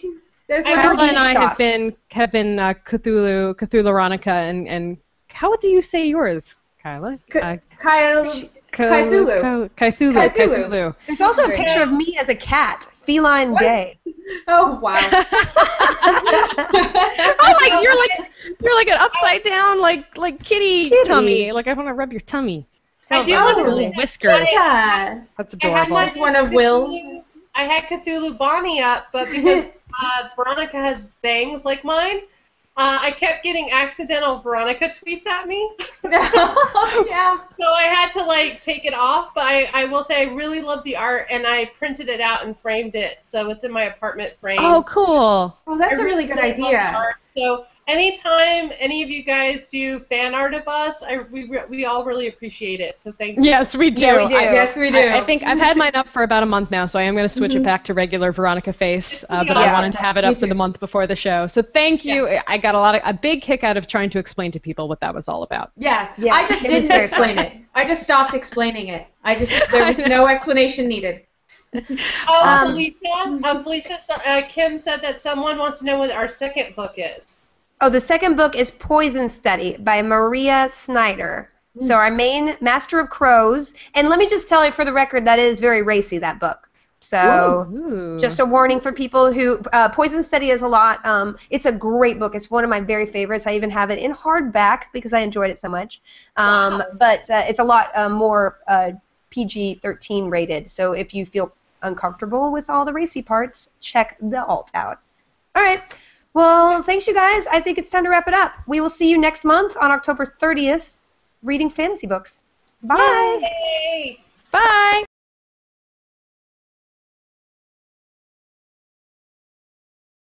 There's Angela and I have been Cthulhurotica and how do you say yours, Kyla? Cthulhu. There's also a picture of me as a cat. Feline day. Oh wow! You're like an upside down like kitty tummy. Like I want to rub your tummy. I do want little whiskers. Yeah. That's adorable. I had my one of Will's. I had Cthulhu Bonnie up, but because Veronica has bangs like mine, I kept getting accidental Veronica tweets at me. Yeah. So I had to like take it off, but I will say I really love the art, and I printed it out and framed it, so it's in my apartment frame. Oh, cool. Well, that's a really good idea. So anytime any of you guys do fan art of us, we all really appreciate it. So thank you. Yes, we do. Yeah, we do. Yes, we do. I think I've had mine up for about a month now, so I am going to switch it back to regular Veronica face. But I wanted to have it up for the month before the show. So thank you. Yeah. I got a big kick out of trying to explain to people what that was all about. Yeah, yeah. I just didn't explain it. I just stopped explaining it. There was no explanation needed. Oh, Felicia, Kim said that someone wants to know what our second book is. Oh, the second book is Poison Study by Maria Snyder. So our main Master of Crows, and let me just tell you for the record, that is very racy, that book. So just a warning for people who, Poison Study is a lot, it's a great book. It's one of my very favorites. I even have it in hardback because I enjoyed it so much. But it's a lot more PG-13 rated. So if you feel uncomfortable with all the racy parts, check the alt out. All right. Well, thanks, you guys. I think it's time to wrap it up. We will see you next month on October 30th, reading fantasy books. Bye. Yay.